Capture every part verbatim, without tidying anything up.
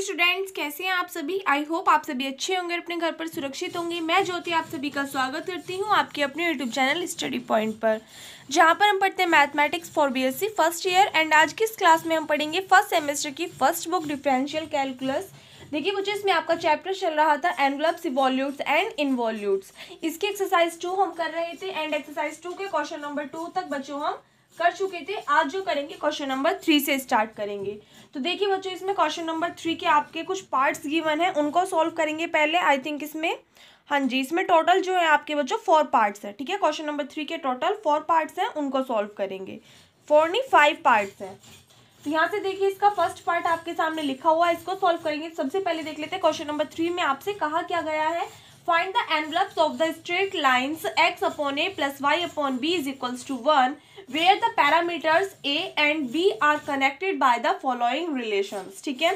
Hello students, कैसे हैं आप सभी। आई होप आप सभी अच्छे होंगे, अपने घर पर सुरक्षित होंगे। मैं ज्योति आप सभी का स्वागत करती हूं आपके अपने यूट्यूब चैनल स्टडी पॉइंट पर, जहां पर हम पढ़ते हैं mathematics for BSc first year. And आज की इस क्लास में हम पढ़ेंगे फर्स्ट सेमेस्टर की फर्स्ट बुक डिफरेंशियल कैलकुलस। देखिए बच्चों, इसमें आपका चैप्टर चल रहा था एनवेलप्स, इवोल्यूट्स एंड इनवोल्यूट्स। इसकी एक्सरसाइज टू हम कर रहे थे एंड एक्सरसाइज टू के क्वेश्चन नंबर टू तक बच्चों हम कर चुके थे। आज जो करेंगे क्वेश्चन नंबर थ्री से स्टार्ट करेंगे। तो देखिए बच्चों, इसमें क्वेश्चन नंबर थ्री के आपके कुछ पार्ट्स गिवन हैं, उनको सॉल्व करेंगे पहले। आई थिंक इसमें हाँ जी इसमें टोटल जो है आपके बच्चों फोर पार्ट्स हैं। ठीक है, क्वेश्चन नंबर थ्री के टोटल फोर पार्ट्स हैं, उनको सॉल्व करेंगे। फोर नहीं फाइव पार्ट्स हैं। तो यहाँ से देखिए इसका फर्स्ट पार्ट आपके सामने लिखा हुआ है, इसको सॉल्व करेंगे। सबसे पहले देख लेते हैं क्वेश्चन नंबर थ्री में आपसे कहा क्या गया है। Find the envelopes of the straight lines x upon A plus Y upon B is equals to one where the parameters a and b are connected by the following relations. ठीक है,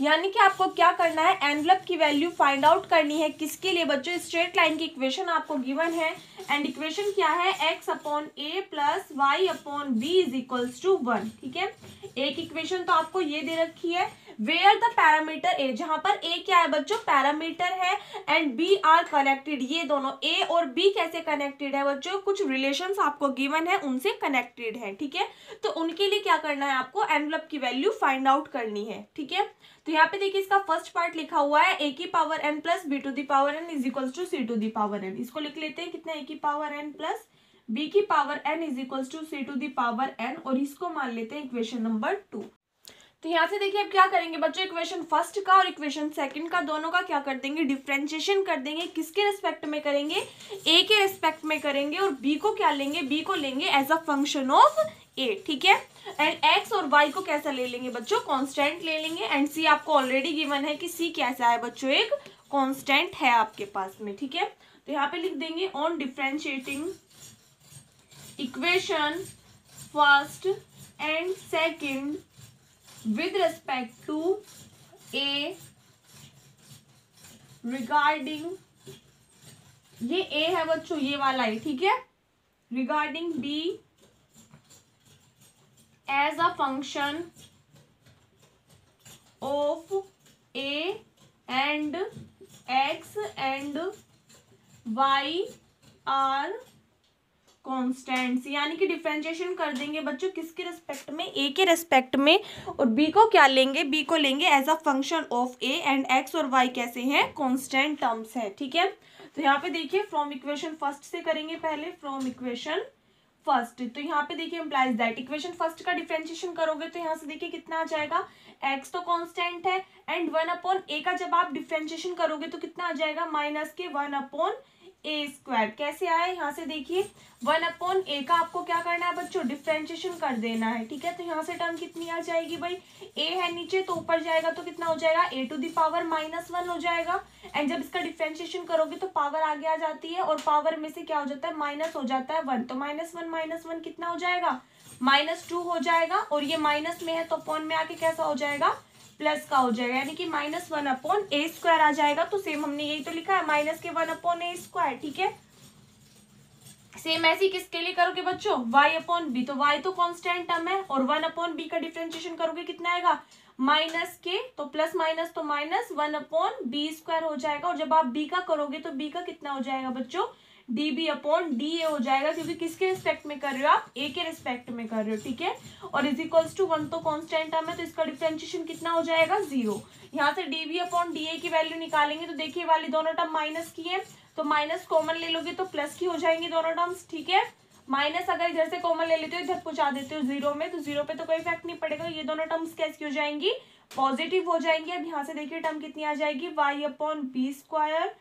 यानी कि आपको क्या करना है, एनवेलप की value find out करनी है। किसके लिए बच्चों, स्ट्रेट लाइन की इक्वेशन आपको गिवन है। एंड इक्वेशन क्या है, x upon A plus Y upon B is equals to one. ठीक है, एक इक्वेशन तो आपको ये दे रखी है। वेयर द पैरामीटर ए, जहाँ पर ए क्या है बच्चों, पैरामीटर है। एंड बी आर कनेक्टेड, ये दोनों ए और बी कैसे कनेक्टेड है बच्चों, कुछ रिलेशंस आपको गिवन है, उनसे कनेक्टेड है। ठीक है, तो उनके लिए क्या करना है आपको, एनवेलप की वैल्यू फाइंड आउट करनी है। ठीक है, तो यहाँ पे देखिए इसका फर्स्ट पार्ट लिखा हुआ है, ए की power N plus B to the power N is equals to C to the power n. इसको लिख लेते हैं कितना, ए की पावर एन प्लस बी की power N is equals to C to the power n, और इसको मान लेते हैं इक्वेशन नंबर टू। तो यहाँ से देखिए अब क्या करेंगे बच्चों, इक्वेशन फर्स्ट का और इक्वेशन सेकंड का दोनों का क्या कर देंगे, डिफ्रेंशिएशन कर देंगे। किसके रेस्पेक्ट में करेंगे, ए के रेस्पेक्ट में करेंगे। और बी को क्या लेंगे, बी को लेंगे as a function of a. ठीक है, एंड एक्स और वाई को कैसा ले लेंगे बच्चों, कांस्टेंट ले लेंगे। एंड सी आपको ऑलरेडी गिवन है कि सी कैसा है बच्चों, एक कांस्टेंट है आपके पास में। ठीक है, तो यहाँ पे लिख देंगे on differentiating equation first and second with respect to a regarding, ये a है बच्चों, ये वाला है। ठीक है, regarding b as a function of a and x and y are constants. यानी कि डिफ्रेंशिएशन कर देंगे बच्चों, किसके रेस्पेक्ट में, ए के रेस्पेक्ट में। और बी को क्या लेंगे, बी को लेंगे as a function of A. And x और वाई कैसे हैं, कॉन्स्टेंट टर्म्स हैं। ठीक है, तो यहाँ पे देखिए फ्रॉम इक्वेशन फर्स्ट से करेंगे पहले, फ्रॉम इक्वेशन फर्स्ट। तो यहाँ पे देखिए इम्प्लाइज दैट, इक्वेशन फर्स्ट का डिफ्रेंशिएशन करोगे तो यहाँ से देखिए कितना आ जाएगा, एक्स तो कांस्टेंट है। एंड वन अपॉन ए का जब आप डिफ्रेंशिएशन करोगे तो कितना आ जाएगा, माइनस के वन अपॉन ए स्क्वायर। कैसे आया, यहाँ से देखिए वन अपॉन ए का आपको क्या करना है बच्चों, डिफ्रेंशिएशन कर देना है। ठीक है, तो यहाँ से टर्म कितनी आ जाएगी भाई, ए है नीचे तो ऊपर जाएगा तो कितना हो जाएगा, a to the power minus one हो जाएगा। एंड जब इसका डिफ्रेंशिएशन करोगे तो पावर आगे आ जाती है, और पावर में से क्या हो जाता है, माइनस हो जाता है वन। तो माइनस वन माइनस वन कितना हो जाएगा, माइनस टू हो जाएगा। और ये माइनस में है तो अपॉन में आके कैसा हो जाएगा, प्लस का हो जाएगा, यानी कि माइनस वन अपॉन ए स्क्वायर आ जाएगा। तो सेम हमने यही तो लिखा है, माइनस के वन अपॉन ए स्क्वायर। ठीक है, सेम ऐसी किसके लिए करोगे बच्चों, y अपॉन बी। तो y तो कांस्टेंट टर्म है, और वन अपॉन बी का डिफ्रेंशिएशन करोगे कितना आएगा, माइनस के तो प्लस माइनस तो minus one upon B square हो जाएगा। और जब आप b का करोगे तो b का कितना हो जाएगा बच्चों, D B upon D A हो जाएगा, क्योंकि किसके रिस्पेक्ट में कर रहे हो आप, ए के रिस्पेक्ट में कर रहे हो। ठीक है, और इज इक्वल्स टू वन तो कांस्टेंट टर्म है, तो इसका डिफ्रेंशिएशन कितना हो जाएगा, जीरो। यहाँ से D B upon D A की वैल्यू निकालेंगे तो देखिए वाली दोनों टर्म माइनस की है, तो माइनस कॉमन ले लोगे तो प्लस की हो जाएंगी दोनों टर्म्स। ठीक है, माइनस अगर इधर से कॉमन ले लेते हो, इधर पहुंचा देते हो जीरो में, तो जीरो पे तो कोई इफेक्ट नहीं पड़ेगा। ये दोनों टर्म्स कैसी हो जाएंगी, पॉजिटिव हो जाएंगी। अब यहाँ से देखिए टर्म कितनी आ जाएगी, y upon B square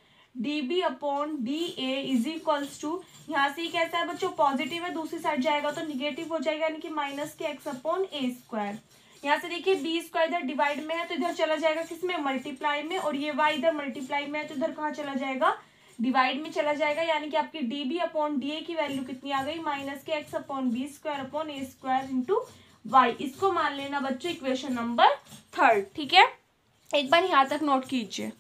d B upon D a is equals to, यहाँ से कैसा है बच्चों, पॉजिटिव है, दूसरी साइड जाएगा तो निगेटिव हो जाएगा, यानी कि माइनस के एक्स अपॉन ए स्क्वायर। यहाँ से देखिए बी स्क्वायर इधर डिवाइड में है तो इधर चला जाएगा किसमें, मल्टीप्लाई में। और ये वाई इधर मल्टीप्लाई में है तो इधर कहाँ चला जाएगा, डिवाइड में चला जाएगा, यानी कि आपकी D B upon D A की वैल्यू कितनी आ गई, माइनस के x upon B square upon ए स्क्वायर इंटू वाई। इसको मान लेना बच्चों इक्वेशन नंबर थर्ड। ठीक है, एक बार यहाँ तक नोट कीजिए।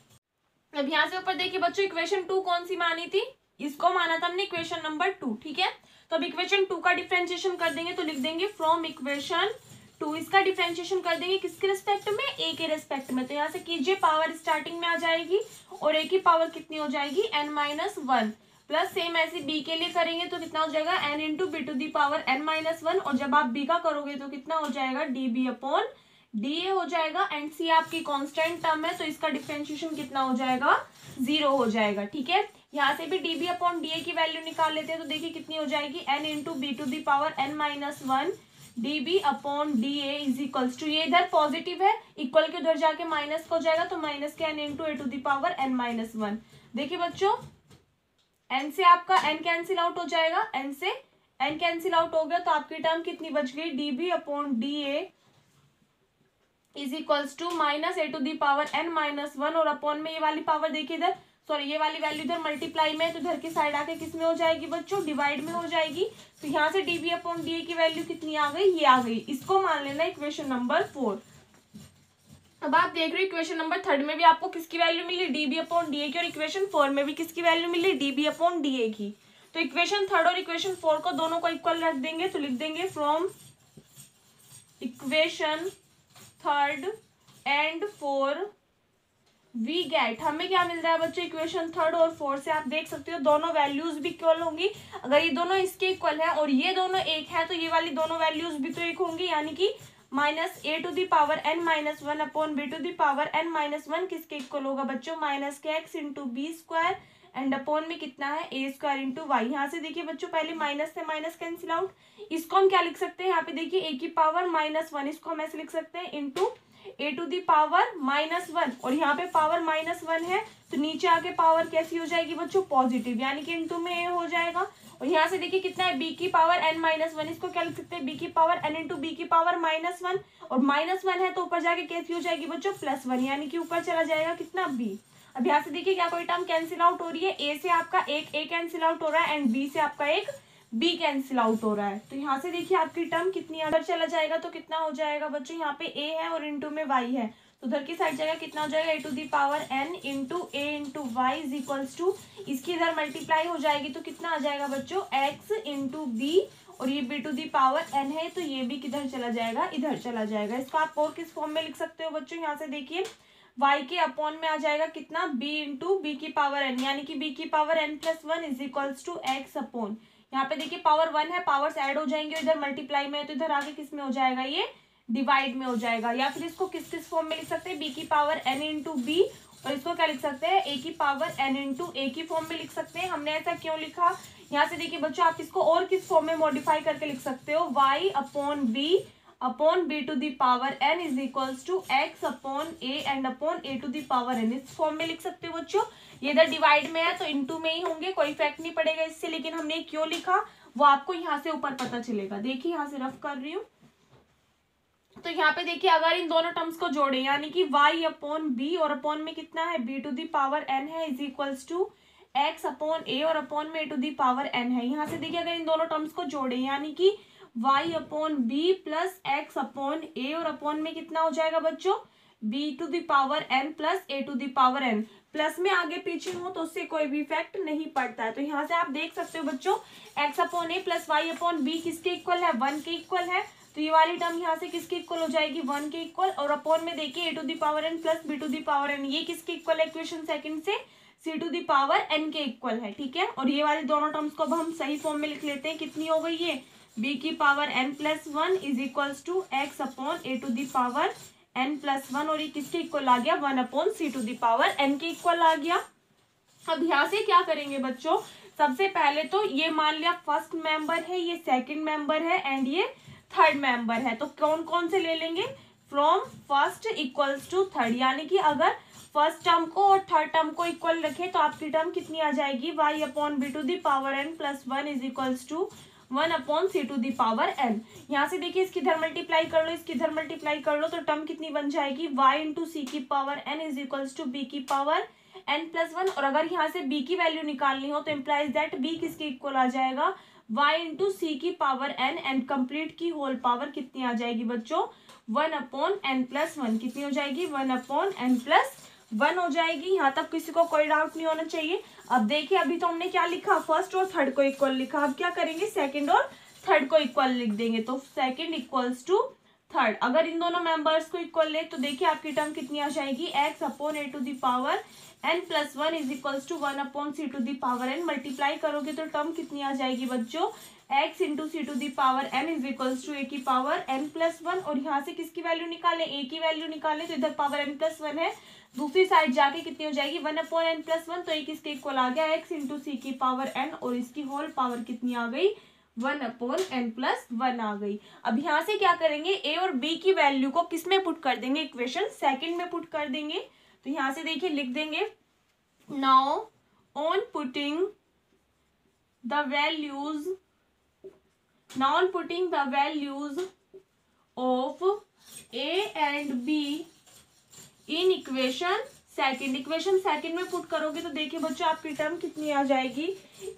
अब यहाँ से ऊपर देखिए बच्चों, इक्वेशन टू कौन सी मानी थी, इसको माना था हमने इक्वेशन नंबर टू। ठीक है, तो अब इक्वेशन टू का डिफ्रेंशिएशन कर देंगे तो लिख देंगे फ्रॉम इक्वेशन टू इसका डिफ्रेंशिएशन कर देंगे किसके रेस्पेक्ट में, ए के रेस्पेक्ट में। तो यहाँ से कीजिए पावर स्टार्टिंग में आ जाएगी और ए की पावर कितनी हो जाएगी n minus one, plus same ऐसे बी के लिए करेंगे तो कितना हो जाएगा n into b to the power n minus one, और जब आप बी का करोगे तो कितना हो जाएगा D B upon D A हो जाएगा, एंड सी आपकी कांस्टेंट टर्म है तो इसका डिफ्रेंशिएशन कितना हो जाएगा जीरो हो जाएगा। ठीक है, यहाँ से भी d B upon D A की वैल्यू निकाल लेते हैं तो देखिए कितनी हो जाएगी n into b to the power n minus one d B upon D a is equals to, ये इधर पॉजिटिव है इक्वल के उधर जाके माइनस हो जाएगा तो माइनस के n into a to the power n minus one. देखिए बच्चों एन से आपका एन कैंसिल आउट हो जाएगा, एन से एन कैंसिल आउट हो गया तो आपकी टर्म कितनी बच गई d B upon D a is equals to minus a to the power n minus one, और अपॉन में ये वाली पावर देखिए इधर सॉरी ये वाली वैल्यू इधर मल्टीप्लाई में है तो इधर की साइड आके किस में हो जाएगी बच्चों डिवाइड में हो जाएगी। तो यहाँ से D B upon D A की वैल्यू कितनी आ गई, ये आ गई। इसको मान लेना इक्वेशन नंबर फोर। अब आप देख रहे हो इक्वेशन नंबर थर्ड में भी आपको किसकी वैल्यू मिली d B upon D A की, और इक्वेशन फोर में भी किसकी वैल्यू मिली d B upon D A की। तो इक्वेशन थर्ड और इक्वेशन फोर को दोनों को इक्वल रख देंगे तो लिख देंगे from equation third and four we get, हमें क्या मिल रहा है बच्चों इक्वेशन थर्ड और फोर से आप देख सकते हो दोनों वैल्यूज भी इक्वल होंगी। अगर ये दोनों इसके इक्वल है और ये दोनों एक है तो ये वाली दोनों वैल्यूज भी तो एक होंगी, यानी कि minus a to the power n minus one upon b to the power n minus one किसके इक्वल होगा बच्चों माइनस के x into B square, and upon में कितना है ए स्क्वायर इंटू वाई। यहाँ से देखिए बच्चों पहले माइनस से माइनस कैंसिल आउट, इसको हम क्या लिख सकते हैं यहाँ पे देखिए ए की पावर माइनस वन, इसको हम ऐसे लिख सकते हैं into a to the power minus one, और यहाँ पे पावर माइनस वन है तो नीचे आके पावर कैसी हो जाएगी बच्चों पॉजिटिव, यानी कि इंटू में ए हो जाएगा। और यहाँ से देखिए कितना है बी की पावर एन माइनस वन, इसको क्या लिख सकते हैं बी की पावर एन इंटू बी की पावर माइनस वन, और माइनस वन है तो ऊपर जाके कैसी हो जाएगी बच्चों प्लस वन, यानी कि ऊपर चला जाएगा कितना बी। अब यहाँ से देखिए क्या कोई टर्म कैंसिल आउट हो रही है, ए से आपका एक ए कैंसिल आउट हो रहा है एंड बी से आपका एक बी कैंसिल आउट हो रहा है, तो यहाँ से देखिए आपकी टर्म कितनी अंदर चला जाएगा तो कितना हो जाएगा बच्चों यहाँ पे ए है और इंटू में वाई है तो उधर की साइड जाएगा कितना हो जाएगा a to the power n into A into y is equals to, इसकी इधर मल्टीप्लाई हो जाएगी तो कितना आ जाएगा बच्चों एक्स इंटू बी, और ये b to the power n है तो ये भी किधर चला जाएगा इधर चला जाएगा। इसको आप और किस फॉर्म में लिख सकते हो बच्चों यहाँ से देखिए y के अपॉन में आ जाएगा कितना b इंटू बी की पावर n, यानी कि b की power n plus one is equals to x upon, यहाँ पे देखिए पावर वन है पावर्स ऐड हो जाएंगे इधर मल्टीप्लाई में है तो इधर आगे किस में हो जाएगा ये डिवाइड में हो जाएगा। या फिर इसको किस किस फॉर्म में लिख सकते हैं b की पावर n इंटू बी, और इसको क्या लिख सकते हैं a की पावर n इंटू a की फॉर्म में लिख सकते हैं। हमने ऐसा क्यों लिखा, यहाँ से देखिए बच्चों आप इसको और किस फॉर्म में मॉडिफाई करके लिख सकते हो y upon b upon b to the power N is equals to x upon a and upon a to the power n, इस फॉर्म में लिख सकते हो बच्चों। ये इधर डिवाइड में है तो इनटू में ही होंगे, कोई इफेक्ट नहीं पड़ेगा इससे, लेकिन हमने क्यों लिखा वो आपको यहाँ से ऊपर पता चलेगा। देखिए यहाँ से रफ कर रही हूँ तो यहाँ पे देखिए अगर इन दोनों टर्म्स को जोड़े यानी कि वाई अपॉन बी और अपॉन में कितना है b to the power n है is equals to x upon a और अपॉन में a to the power n है। यहाँ से देखिए अगर इन दोनों टर्म्स को जोड़े यानी कि y upon b plus x upon a और अपॉन में कितना हो जाएगा बच्चों b to the power n plus a to the power n, plus में आगे पीछे हो तो उससे कोई भी इफेक्ट नहीं पड़ता है। तो यहाँ से आप देख सकते हो बच्चों x upon a plus Y upon b किसके इक्वल है वन के इक्वल है तो ये वाली टर्म यहाँ से किसके इक्वल हो जाएगी वन के इक्वल, और अपॉन में देखिए a to the power n plus b to the power n ये किसके इक्वल है इक्वेशन सेकंड से c to the power n के इक्वल है। ठीक है, और ये वाली दोनों टर्म्स को अब हम सही फॉर्म में लिख लेते हैं, कितनी हो गई ये b की power n plus one is equals to x upon a to the power n plus one और ये किसके इक्वल आ गया one upon c to the power n के इक्वल आ गया। अब यहाँ से क्या करेंगे बच्चों, सबसे पहले तो ये मान लिया फर्स्ट मेंबर है, ये सेकंड मेंबर है एंड ये थर्ड मेंबर है, तो कौन कौन से ले लेंगे from first equals to third, यानी कि अगर फर्स्ट टर्म को और थर्ड टर्म को इक्वल रखें तो आपकी टर्म कितनी आ जाएगी y upon b to the power N plus one is equals to one upon c to the power n. यहाँ से देखिए इसकी इधर मल्टीप्लाई कर लो इसकी इधर मल्टीप्लाई कर लो तो टर्म कितनी बन जाएगी y इंटू सी की power n is equals to b की पावर n प्लस वन, और अगर यहाँ से b की वैल्यू निकालनी हो तो इम्प्लाइज दैट b किसके इक्वल आ जाएगा y इंटू सी की पावर n एंड कंप्लीट की होल पावर कितनी आ जाएगी बच्चों one upon n plus one, कितनी हो जाएगी one upon n plus one हो जाएगी। यहाँ तक किसी को कोई डाउट नहीं होना चाहिए। अब देखिए अभी तो हमने क्या लिखा फर्स्ट और थर्ड को इक्वल लिखा, अब क्या करेंगे सेकंड और थर्ड को इक्वल लिख देंगे तो सेकंड इक्वल्स टू थर्ड। अगर इन दोनों मेंबर्स को इक्वल ले तो देखिए आपकी टर्म कितनी आ जाएगी, x upon a to the power N plus one is equals to one upon c to the power n. Multiply करोगे तो टर्म कितनी आ जाएगी बच्चों, x into c to the power N is equals to ए की power N plus one. और यहाँ से किसकी वैल्यू निकालें, ए की वैल्यू निकालें, तो इधर पावर एन प्लस वन है, दूसरी साइड जाके कितनी हो जाएगी one upon n plus one. तो एक इसके इक्वल आ गया x इंटू सी की पावर एन और इसकी होल पावर कितनी आ गई, one upon n plus one आ गई। अब यहाँ से क्या करेंगे, ए और बी की वैल्यू को किस में पुट कर देंगे, इक्वेशन सेकंड में पुट कर देंगे। तो यहाँ से देखिए लिख देंगे, now on putting the values now on putting the values of A and B in equation second. Equation second में पुट करोगे तो देखिए बच्चों आपकी टर्म कितनी आ जाएगी,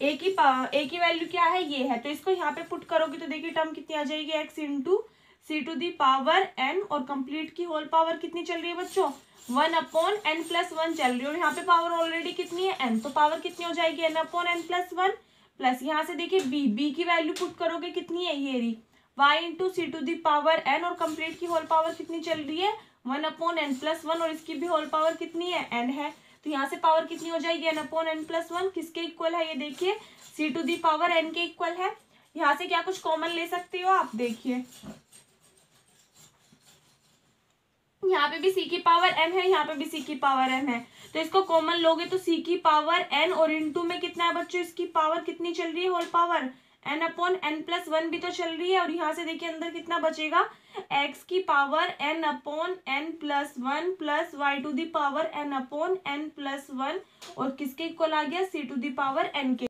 ए की पावर ए की वैल्यू क्या है, ये है, तो इसको यहाँ पे पुट करोगे तो देखिए टर्म कितनी आ जाएगी, x into c to the power n और कंप्लीट की होल पावर कितनी चल रही है बच्चों, one upon n plus one चल रही है। और यहाँ पे पावर ऑलरेडी कितनी है n, तो पावर कितनी हो जाएगी n upon n plus one. Plus यहाँ से देखिए b, b की वैल्यू पुट करोगे कितनी है, ये रही y into c to the power n और कंप्लीट की होल पावर कितनी चल रही है, one upon n plus one और इसकी भी होल पावर कितनी है, एन है। तो यहाँ से पावर कितनी हो जाएगी, n upon n plus one. किसके इक्वल है ये देखिए, c to the power n के इक्वल है। यहाँ से क्या कुछ कॉमन ले सकते हो आप, देखिए यहाँ पे भी सी की पावर एन है, यहाँ पे भी सी की पावर एन है, तो इसको कॉमन लोगे तो सी की पावर एन और इनटू में कितना है बच्चों, इसकी पावर कितनी चल रही है, whole power n upon n plus one भी तो चल रही है। और यहाँ से देखिए अंदर कितना बचेगा, x की power n upon n plus one plus Y to the power n upon n plus one और किसके इक्वल आ गया, c to the power n के।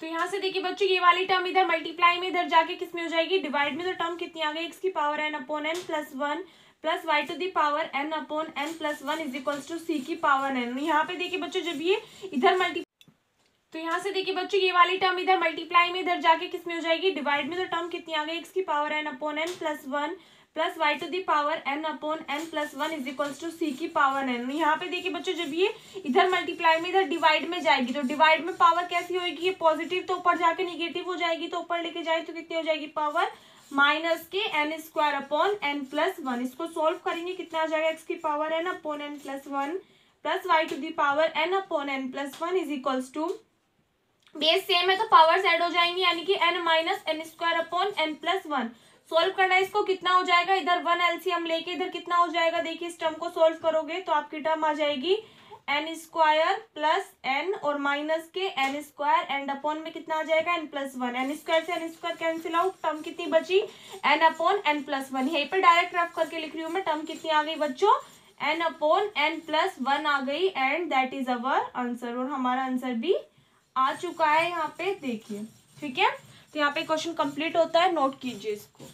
तो यहाँ से देखिए बच्चों ये वाली टर्म इधर मल्टीप्लाई में इधर जाके किस में हो जाएगी, डिवाइड में। तो टर्म कितनी आ गई, x की power n upon n plus one plus Y to the power n upon n plus one is equals to c की पावर n। यहाँ पे देखिए बच्चों जब ये इधर मल्टी तो यहाँ से देखिए बच्चों ये वाली टर्म इधर मल्टीप्लाई में इधर जाके किस में हो जाएगी, डिवाइड में। तो टर्म कितनी आ गई, x की power n upon n plus one plus Y to the power n upon n plus one is equals to c की पावर एन। यहाँ पे देखिए बच्चों जब ये इधर मल्टीप्लाई में इधर डिवाइड में जाएगी तो डिवाइड में पावर कैसी होगी, ये पॉजिटिव तो ऊपर जाके निगेटिव हो जाएगी, तो ऊपर लेके जाए तो कितनी हो जाएगी पावर माइनस के n square upon n plus one. इसको सोल्व करेंगे कितना आ जाएगा, एक्स की power n upon n plus one plus Y to the power n upon n plus one is equals to, base same है तो powers add हो जाएंगी यानी कि n minus n square upon n plus one. Solve करना है इसको, कितना हो जाएगा, इधर वन एलसीएम लेके इधर कितना हो जाएगा, देखिए इस टर्म को सोल्व करोगे तो आपकी टर्म आ जाएगी एन स्क्वायर प्लस एन और माइनस के एन स्क्वायर एंड अपॉन में कितना आ जाएगा n plus one. N square से n square cancel out, term कितनी बची n upon n plus one. यहीं पर डायरेक्ट रफ करके लिख रही हूँ मैं, टर्म कितनी आ गई बच्चों n upon n plus one आ गई and that is our answer. और हमारा आंसर भी आ चुका है यहाँ पे देखिए, ठीक है। तो यहाँ पे क्वेश्चन कंप्लीट होता है, नोट कीजिए इसको।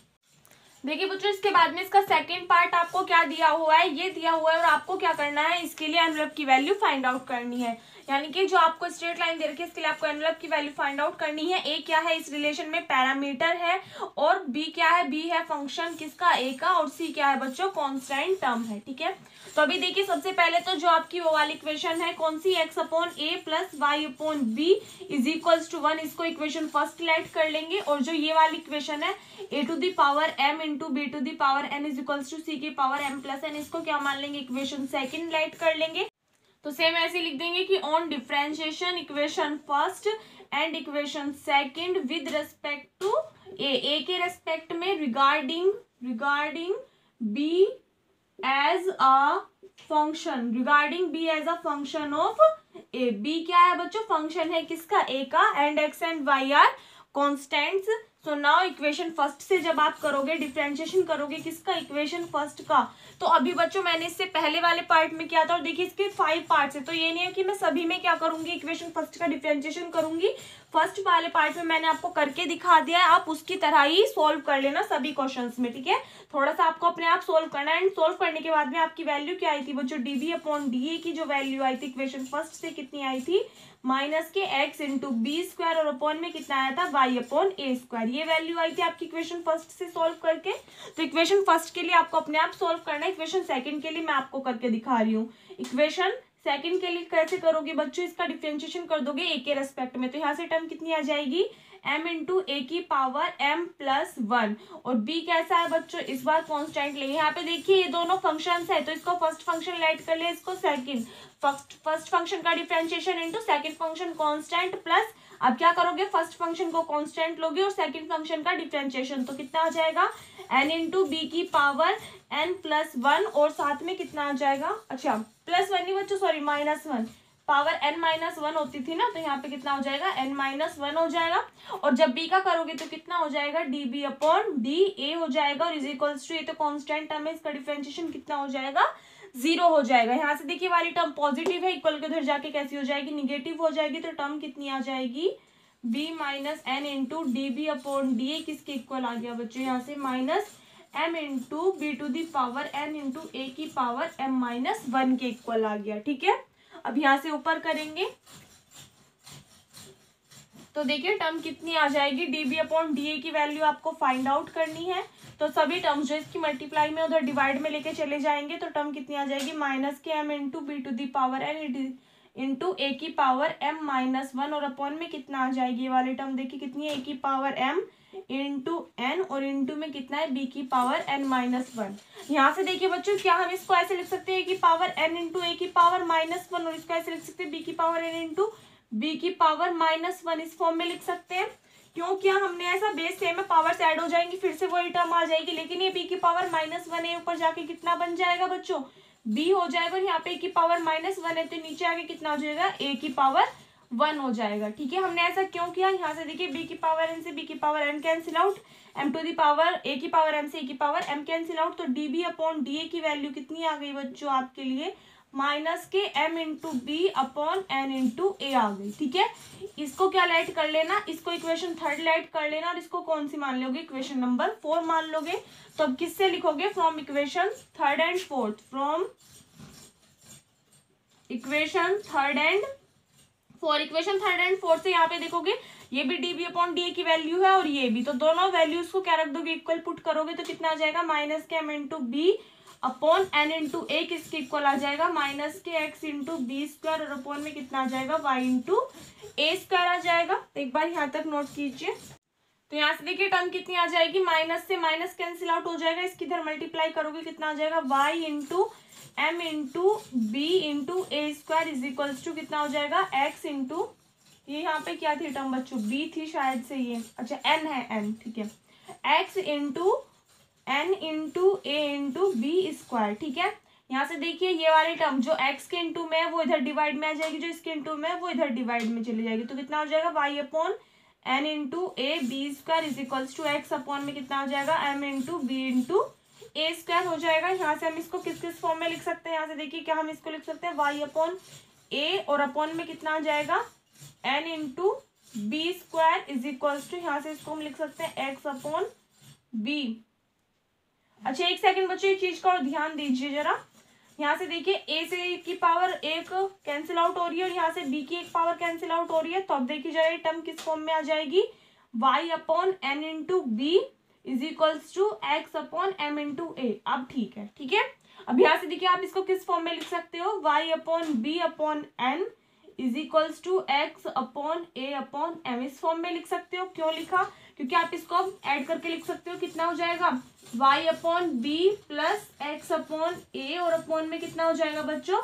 देखिए बच्चों इसके बाद में इसका सेकंड पार्ट आपको क्या दिया हुआ है, ये दिया हुआ है और आपको क्या करना है, इसके लिए एनवेलप की वैल्यू फाइंड आउट करनी है। यानी कि जो आपको स्ट्रेट लाइन दे रखी है इसके लिए आपको एनवेलप की वैल्यू फाइंड आउट करनी है। ए क्या है इस रिलेशन में, पैरामीटर है, और बी क्या है, बी है फंक्शन किसका, ए का, और सी क्या है बच्चों, कॉन्स्टेंट टर्म है, ठीक है। तो अभी देखिए सबसे पहले तो जो आपकी वो वाली इक्वेशन है कौन सी, x upon A plus Y upon B is equals to one, इसको इक्वेशन फर्स्ट लाइट कर लेंगे। और जो ये वाली इक्वेशन है a to the power m into b to the power N is equals to c की पावर एम प्लस एन, इसको क्या मान लेंगे, इक्वेशन सेकेंड लाइट कर लेंगे। तो सेम ऐसे लिख देंगे कि on differentiation equation first and equation second with respect to ए, ए के रेस्पेक्ट में regarding regarding B as a function regarding B as a function of a. B क्या है बच्चों, फंक्शन है किसका, ए का, and x and Y are constants. So now equation first से जब आप करोगे, डिफ्रेंशिएशन करोगे किसका, इक्वेशन फर्स्ट का। तो अभी बच्चों मैंने इससे पहले वाले पार्ट में किया था, और देखिए इसके फाइव पार्ट्स है, तो ये नहीं है कि मैं सभी में क्या करूंगी, इक्वेशन फर्स्ट का डिफ्रेंशिएशन करूंगी। फर्स्ट वाले पार्ट में मैंने आपको करके दिखा दिया है, आप उसकी तरह ही सोल्व कर लेना सभी क्वेश्चन में, ठीक है। थोड़ा सा आपको अपने आप सोल्व करना है, एंड सोल्व करने के बाद में आपकी वैल्यू क्या आई थी बच्चों, D B upon D A की जो वैल्यू आई थी इक्वेशन फर्स्ट से कितनी आई थी, माइनस के एक्स इंटू बी स्क्वायर, और अपॉन में कितना आया था, वाई अपॉन ए स्क्वायर, ये वैल्यू आई थी आपकी इक्वेशन फर्स्ट से सोल्व करके। तो इक्वेशन फर्स्ट के लिए आपको अपने आप सोल्व करना है, इक्वेशन सेकंड के लिए मैं आपको करके दिखा रही हूँ। इक्वेशन सेकंड के लिए कैसे करोगे बच्चों, इसका डिफ्रेंशिएशन कर दोगे ए के रेस्पेक्ट में, तो यहाँ से टर्म कितनी आ जाएगी, m इंटू ए की पावर m प्लस वन, और b कैसा है बच्चों इस बार कॉन्स्टेंट ले। यहाँ पे देखिए ये दोनों फंक्शंस है, तो इसको फर्स्ट फंक्शन लेट कर ले, इसको सेकंड, फर्स्ट फर्स्ट फंक्शन का differentiation into second function constant plus, अब क्या करोगे फर्स्ट फंक्शन को कॉन्स्टेंट लोगे और सेकंड फंक्शन का डिफ्रेंशिएशन, तो कितना आ जाएगा n इंटू बी की पावर n प्लस वन, और साथ में कितना आ जाएगा, अच्छा प्लस वन नहीं बच्चों sorry minus one, power n minus one होती थी ना, तो यहाँ पे कितना हो जाएगा n माइनस वन हो जाएगा, और जब b का करोगे तो कितना हो जाएगा db अपॉन dA हो जाएगा, और इज इक्वल्स टू ये तो कांस्टेंट टर्म है, इसका डिफरेंशिएशन कितना हो जाएगा, जीरो हो जाएगा। यहाँ से देखिए वाली टर्म पॉजिटिव है, इक्वल के उधर जाके कैसी हो जाएगी, निगेटिव हो जाएगी, तो टर्म कितनी आ जाएगी, b minus n into D B upon D A किसके इक्वल आ गया बच्चों, यहाँ से minus m into b to the power n into ए की पावर m माइनस वन के इक्वल आ गया, ठीक है। अब यहाँ से ऊपर करेंगे तो देखिए टर्म कितनी आ जाएगी, db अपॉन da की वैल्यू आपको फाइंड आउट करनी है, तो सभी टर्म्स जो इसकी मल्टीप्लाई में उधर डिवाइड में लेके चले जाएंगे, तो टर्म कितनी आ जाएगी, माइनस के m into b to the power n into a की पावर m माइनस वन, और अपॉन में कितना आ जाएगी ये वाली टर्म, देखिए कितनी है, a की पावर m इंटू एन, और इंटू में कितना है, बी की पावर एन माइनस वन। यहाँ से देखिए बच्चों क्या हम इसको ऐसे लिख सकते हैं, ए की पावर एन इंटू ए की पावर माइनस वन, और इसको ऐसे लिख सकते हैं बी की पावर एन इंटू बी की पावर माइनस वन, इस फॉर्म में लिख सकते हैं, क्यों क्या हमने ऐसा बेस सेम है, पावर्स ऐड हो जाएंगी, फिर से वही टर्म आ जाएगी, लेकिन ये बी की पावर माइनस वन है, ऊपर जाके कितना बन जाएगा बच्चों, बी हो जाएगा, और यहाँ पे ए की पावर माइनस वन है, तो नीचे आगे कितना हो जाएगा, ए की पावर वन हो जाएगा, ठीक है। हमने ऐसा क्यों किया, यहाँ से देखिए b की पावर n से b की power n cancel out, m to the power a की पावर m से a की पावर m कैंसिल आउट, तो db अपॉन da की वैल्यू कितनी आ गई बच्चों आपके लिए, माइनस के m into b upon n into a आ गई, ठीक है। इसको क्या लाइट कर लेना, इसको इक्वेशन थर्ड लाइट कर लेना, और इसको कौन सी मान लोगे, इक्वेशन नंबर फोर मान लोगे। तो अब किससे लिखोगे, from equation third and fourth, from equation third and four equation third and fourth से यहाँ पे देखोगे ये भी d B upon D A की वैल्यू है और ये भी, तो दोनों वैल्यूज को क्या रख दोगे, इक्वल पुट करोगे, तो कितना आ जाएगा, माइनस के m into b upon n into a किसके इक्वल आ जाएगा, माइनस के एक्स इंटू बी स्क्वायर, और अपॉन में कितना आ जाएगा, वाई इंटू ए स्क्वायर आ जाएगा। एक बार यहाँ तक नोट कीजिए, तो यहाँ से देखिए टर्म कितनी आ जाएगी, माइनस से माइनस कैंसिल आउट हो जाएगा, इसकी इधर मल्टीप्लाई करोगे कितना आ जाएगा, y into m into b into A square is equals to कितना हो जाएगा, एक्स इंटू ये यहाँ पे क्या थी टर्म बच्चों, बी थी शायद से ये, अच्छा एन है एन, ठीक है, एक्स इंटू एन इंटू ए इंटू बी स्क्वायर, ठीक है। यहाँ से देखिए ये वाली टर्म जो x के इंटू में है वो इधर डिवाइड में आ जाएगी, जो इसके इंटू में है वो इधर डिवाइड में चली जाएगी, तो कितना हो जाएगा, y upon n into a b square is equals to x upon में कितना हो जाएगा, एम इंटू बी इंटू ए स्क्वायर हो जाएगा। यहाँ से हम इसको किस किस फॉर्म में लिख सकते हैं, यहाँ से देखिए क्या हम इसको लिख सकते हैं, वाई अपॉन ए और अपॉन में कितना आ जाएगा, n into B square is equals to, यहाँ से इसको हम लिख सकते हैं एक्स अपॉन बी। अच्छा एक सेकंड बच्चों एक चीज का और ध्यान दीजिए जरा, यहाँ से देखिए ए से की पावर एक कैंसिल आउट हो रही है और यहाँ से बी की एक पावर कैंसिल आउट हो रही है, तो अब देखिए जरा ये टर्म किस फॉर्म में आ जाएगी, y upon n into b is equals to x upon m into a, अब ठीक है, ठीक है। अब यहाँ से देखिए आप इसको किस फॉर्म में लिख सकते हो, y upon b upon n is equals to x upon a upon m, इस फॉर्म में लिख सकते हो, क्यों लिखा, क्योंकि आप इसको ऐड करके लिख सकते हो, कितना हो जाएगा, y upon b plus x upon a और अपॉन में कितना हो जाएगा बच्चों,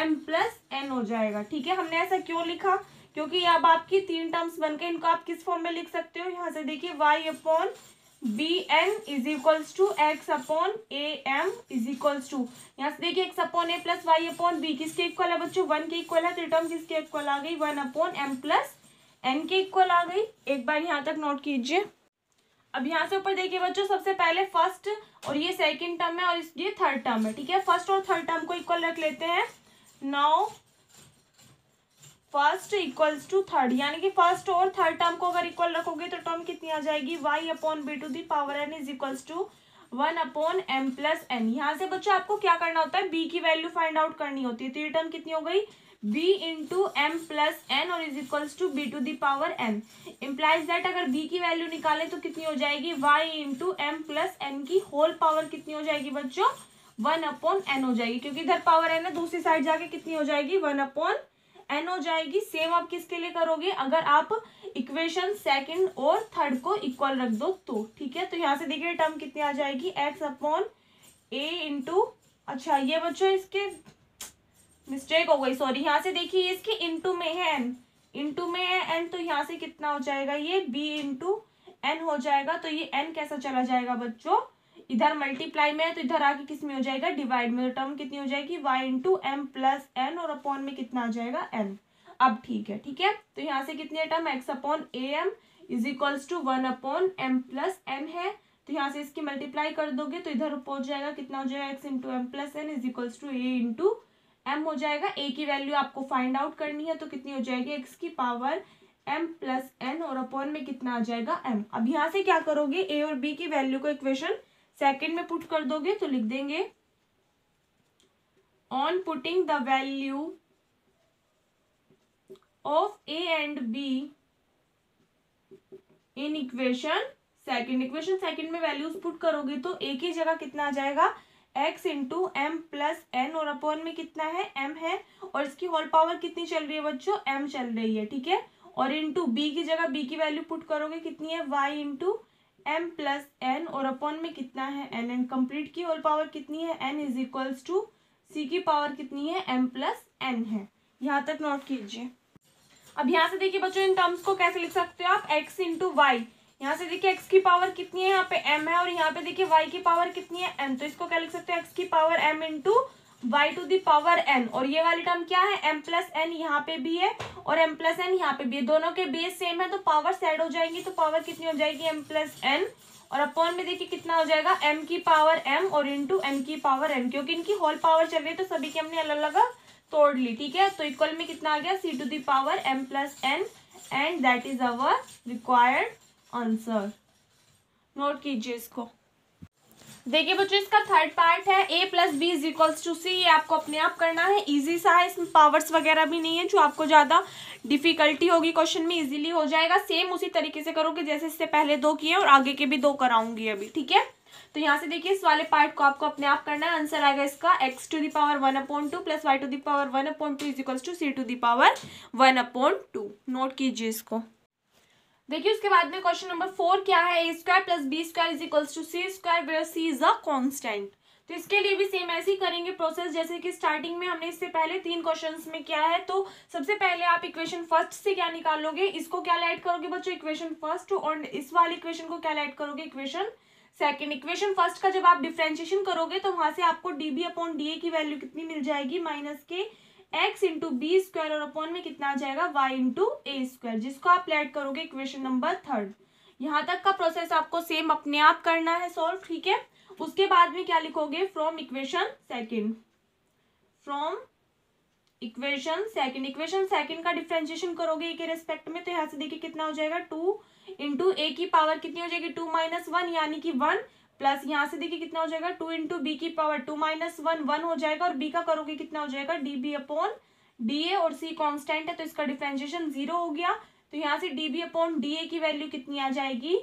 एम प्लस एन हो जाएगा, ठीक है। हमने ऐसा क्यों लिखा, क्योंकि अब आपकी तीन टर्म्स बनके इनको आप किस फॉर्म में लिख सकते हो, यहाँ से देखिए y upon b n is equals to x upon a m is equals to, यहाँ से देखिए एक्स अपॉन ए प्लस वाई अपॉन बी किसके इक्वल है बच्चों, वन के इक्वल है, तो टर्म किसके इक्वल आ गई, one upon m plus n के इक्वल आ गई। एक बार यहाँ तक नोट कीजिए। अब यहाँ से ऊपर देखिए बच्चों, सबसे पहले फर्स्ट और ये सेकंड टर्म है और ये थर्ड टर्म है, ठीक है। फर्स्ट और थर्ड टर्म को इक्वल रख लेते हैं। Now first equals to third, यानी कि फर्स्ट और थर्ड टर्म को अगर इक्वल रखोगे तो टर्म कितनी आ जाएगी, y upon b to the power N is equals to one upon m plus n. यहाँ से बच्चों आपको क्या करना होता है, बी की वैल्यू फाइंड आउट करनी होती है। तो ये टर्म कितनी हो गई, b into m plus n और is equals to b to the power n. Implies that अगर b की वैल्यू निकालें तो कितनी हो जाएगी, y into m plus n की होल पावर कितनी हो जाएगी बच्चों, वन अपॉन एन हो जाएगी, क्योंकि इधर पावर एन है, दूसरी साइड जाके कितनी हो जाएगी, वन अपॉन एन हो जाएगी। सेम आप किसके लिए करोगे, अगर आप इक्वेशन सेकंड और थर्ड को इक्वल रख दो तो, ठीक है। तो यहाँ से देखिए टर्म कितनी आ जाएगी, x अपॉन a इंटू, अच्छा ये बच्चों इसके मिस्टेक हो गई, सॉरी, यहाँ से देखिए इसके इंटू में है एन, इंटू में है एन, तो यहाँ से कितना हो जाएगा ये b इंटू एन हो जाएगा। तो ये n कैसा चला जाएगा बच्चों, इधर मल्टीप्लाई में है तो इधर आके किस में हो जाएगा, डिवाइड में। टर्म कितनी हो जाएगी, y into m plus n और अपॉन में कितना आ जाएगा, n। अब ठीक है, ठीक है। तो यहाँ से कितनी है term, x upon a m is equals to one upon m plus n है, तो यहाँ से इसकी मल्टीप्लाई कर दोगे तो इधर पहुंच जाएगा, कितना हो जाएगा, x into m plus n is equals to a into m हो जाएगा। a की वैल्यू आपको फाइंड आउट करनी है तो कितनी हो जाएगी, x की पावर m प्लस एन और अपॉन में कितना आ जाएगा, m। अब यहाँ से क्या करोगे, a और b की वैल्यू को इक्वेशन सेकेंड में पुट कर दोगे तो लिख देंगे on putting the value of A and B in equation second. Equation second में वैल्यूज पुट करोगे तो a की जगह कितना आ जाएगा, x into m plus n और अपॉन में कितना है, m है, और इसकी होल पावर कितनी चल रही है बच्चों, m चल रही है, ठीक है। और इंटू b की जगह b की वैल्यू पुट करोगे कितनी है, y into m plus n और अपॉन में कितना है, n। एंड कंप्लीट की होल पावर कितनी है, n is equals to c की पावर कितनी है, m प्लस एन है। यहाँ तक नोट कीजिए। अब यहाँ से देखिए बच्चों इन टर्म्स को कैसे लिख सकते हो आप, x इंटू वाई, यहाँ से देखिए x की पावर कितनी है, यहाँ पे m है, और यहाँ पे देखिए y की पावर कितनी है, n। तो इसको क्या लिख सकते हैं, x की power m into y to the power n। और ये वाली टर्म क्या है, m प्लस एन यहाँ पे भी है और m प्लस एन यहाँ पे भी है, दोनों के बेस सेम है तो पावर ऐड हो जाएंगी, तो पावर कितनी हो जाएगी, m प्लस एन, और अपॉन में देखिए कितना हो जाएगा, m की पावर m और इंटू एन की पावर एन, क्योंकि इनकी होल पावर चल रही है तो सभी की हमने अलग अलग तोड़ ली, ठीक है। तो इक्वल में कितना आ गया, c to the power m plus n, and that is our required answer. Note कीजिए इसको। देखिए बच्चों इसका थर्ड पार्ट है, a plus b is equals to c, ये आपको अपने आप करना है, इजी सा है, इसमें पावर्स वगैरह भी नहीं है जो आपको ज़्यादा डिफिकल्टी होगी क्वेश्चन में, इजीली हो जाएगा। सेम उसी तरीके से करोगे जैसे इससे पहले दो किए और आगे के भी दो कराऊंगी अभी, ठीक है। तो यहाँ से देखिए इस वाले पार्ट को आपको अपने आप करना है। आंसर आएगा इसका x to the power one upon two plus Y to the power one upon two is equals to C to the power one upon two. Note कीजिए इसको। देखिए उसके बाद में क्वेश्चन नंबर फोर क्या है, a square plus B square is equals to C square where C is a constant. तो इसके लिए भी सेम ऐसे ही करेंगे प्रोसेस जैसे कि स्टार्टिंग में हमने इससे पहले तीन क्वेश्चंस में किया है। तो सबसे पहले आप इक्वेशन फर्स्ट से क्या निकालोगे, इसको क्या ऐड करोगे बच्चों, इक्वेशन फर्स्ट, और इस वाले इक्वेशन को क्या ऐड करोगे, इक्वेशन सेकेंड। इक्वेशन फर्स्ट का जब आप डिफ्रेंशिएशन करोगे तो वहां से आपको d B upon D A की वैल्यू कितनी मिल जाएगी, माइनस के x इंटू बी स्क्वायर और अपॉन में कितना आ जाएगा, y इंटू ए स्क्वायर, जिसको आप ऐड करोगे इक्वेशन नंबर थर्ड। यहाँ तक का प्रोसेस आपको सेम अपने आप करना है सॉल्व, ठीक है। उसके बाद में क्या लिखोगे, from equation second, from equation second. Equation second का डिफ्रेंशिएशन करोगे ए के रेस्पेक्ट में तो यहाँ से देखिए कितना हो जाएगा, टू इंटू ए की पावर कितनी हो जाएगी, टू माइनस वन, यानी कि वन, प्लस यहाँ से देखिए कितना हो जाएगा, टू इंटू बी की power two minus one, one हो जाएगा, और बी का करोगे कितना हो जाएगा, D B upon D A, और सी कांस्टेंट है तो इसका डिफ्रेंशिएशन जीरो हो गया। तो यहाँ से D B upon D A की वैल्यू कितनी आ जाएगी,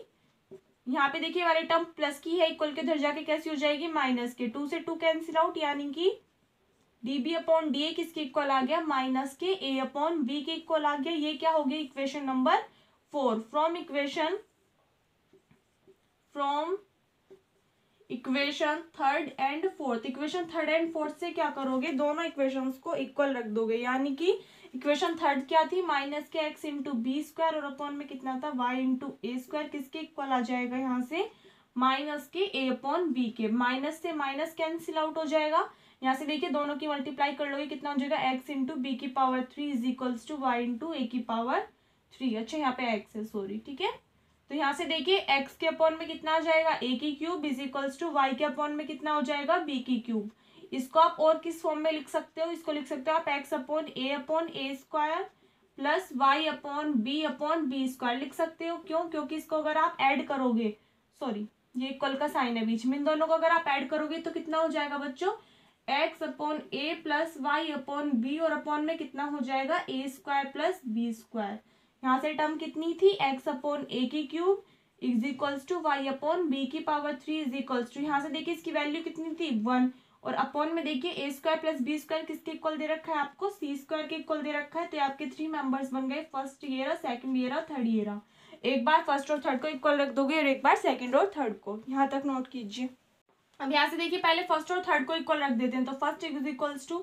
यहाँ पे देखिए वाले टर्म प्लस की है, इक्वल के उधर जाके कैसी हो जाएगी, माइनस के, टू से टू कैंसिल आउट, यानी कि d B upon D A किसके इक्वल आ गया, माइनस के, ए अपॉन बी के इक्वल आ गया। ये क्या हो गया, equation number four. From equation from equation third and fourth. Equation third and fourth से क्या करोगे, दोनों इक्वेशंस को इक्वल रख दोगे, यानी कि इक्वेशन थर्ड क्या थी, माइनस के एक्स इंटू बी स्क्वायर और अपॉन में कितना था, वाई इंटू ए स्क्वायर, किसके इक्वल आ जाएगा, यहाँ से माइनस के, ए अपॉन बी के, माइनस से माइनस कैंसिल आउट हो जाएगा। यहाँ से देखिए दोनों की मल्टीप्लाई कर लोगे कितना हो जाएगा, एक्स इंटू बी की power three is equals to y into ए की पावर थ्री, अच्छा यहाँ पे एक्स है, सॉरी, ठीक है। तो यहाँ से देखिए x के अपॉन में कितना आ जाएगा a की cube is equals to y के अपॉन में कितना हो जाएगा b की क्यूब। इसको आप और किस फॉर्म में लिख सकते हो, इसको लिख सकते हो आप x upon a upon a square plus Y upon b upon B square लिख सकते हो। क्यों? क्योंकि इसको अगर आप ऐड करोगे, सॉरी ये इक्वल का साइन है बीच में, इन दोनों को अगर आप ऐड करोगे तो कितना हो जाएगा बच्चों x upon a plus Y upon B और अपॉन में कितना हो जाएगा a square plus B square. यहाँ से टर्म कितनी थी x अपॉन a की cube is equals to Y upon B की power three is equals to, यहाँ से देखिए इसकी वैल्यू कितनी थी वन और अपॉन में देखिए a square plus B square किसके इक्वल दे रखा है आपको c स्क्वायर के इक्वल दे रखा है। तो आपके थ्री मेंबर्स बन गए, फर्स्ट ये रहा, सेकंड ये रहा, थर्ड ये रहा। एक बार फर्स्ट और थर्ड को इक्वल रख दोगे और एक बार सेकंड और थर्ड को, यहाँ तक नोट कीजिए। अब यहाँ से देखिए पहले फर्स्ट और थर्ड को इक्वल रख देते हैं, तो first is equals to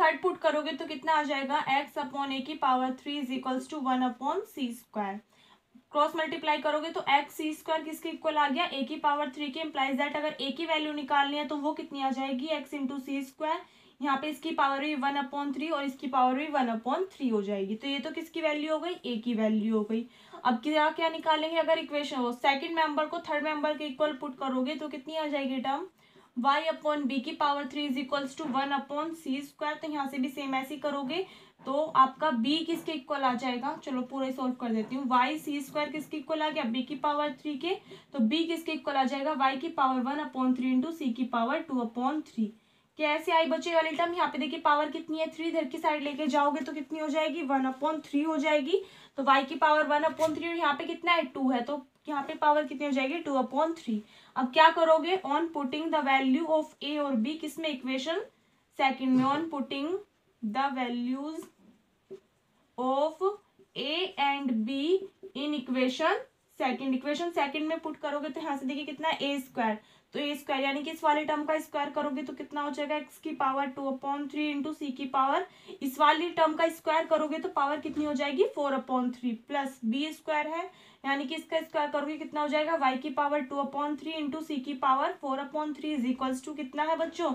third put करोगे तो कितना आ जाएगा x अपॉन ए की power three is equals to one upon C square. Cross multiply करोगे तो एक्स सी स्क्वायर किसके इक्वल आ गया a की पावर थ्री के, इम्प्लाइज दैट अगर a की वैल्यू निकालनी है तो वो कितनी आ जाएगी x इंटू सी स्क्वायर, यहाँ पे इसकी पावर भी वन अपॉन थ्री और इसकी पावर भी वन अपॉन थ्री हो जाएगी। तो ये तो किसकी वैल्यू हो गई a की वैल्यू हो गई। अब क्या क्या निकालेंगे अगर इक्वेशन हो, सेकेंड मेंबर को थर्ड मेंबर के इक्वल पुट करोगे तो कितनी आ जाएगी टर्म y अपॉन बी की power three is equals to one upon C square. तो यहाँ से भी सेम ऐसी करोगे तो आपका b किसके इक्वल आ जाएगा, चलो पूरे सॉल्व कर देती हूँ। y सी स्क्वायर किसके इक्वल आ गया b की पावर थ्री के, तो b किसके इक्वल आ जाएगा y की power one upon three into सी की पावर टू अपॉन थ्री। कैसे आई बचे वाली टर्म, यहाँ पे देखिए पावर कितनी है थ्री, इधर की साइड लेके जाओगे तो कितनी हो जाएगी वन अपॉन थ्री हो जाएगी। तो y की पावर वन अपॉन थ्री और यहाँ पे कितना है टू है, तो यहाँ पे पावर कितनी हो जाएगी टू अपॉन थ्री। अब क्या करोगे on putting the value of a और b किस में इक्वेशन सेकंड में, on putting the values of a and b in equation second, equation second में पुट करोगे तो यहाँ से देखिए कितना a स्क्वायर, तो ए स्क्वायर यानी कि इस वाले टर्म का स्क्वायर करोगे तो कितना हो जाएगा एक्स की power two upon three into सी की पावर, इस वाली टर्म का स्क्वायर करोगे तो पावर कितनी हो जाएगी four upon three plus B square है यानी कि इसका स्क्वायर करोगे कितना हो जाएगा वाई की power two upon three into सी की power four upon three is equals to कितना है बच्चों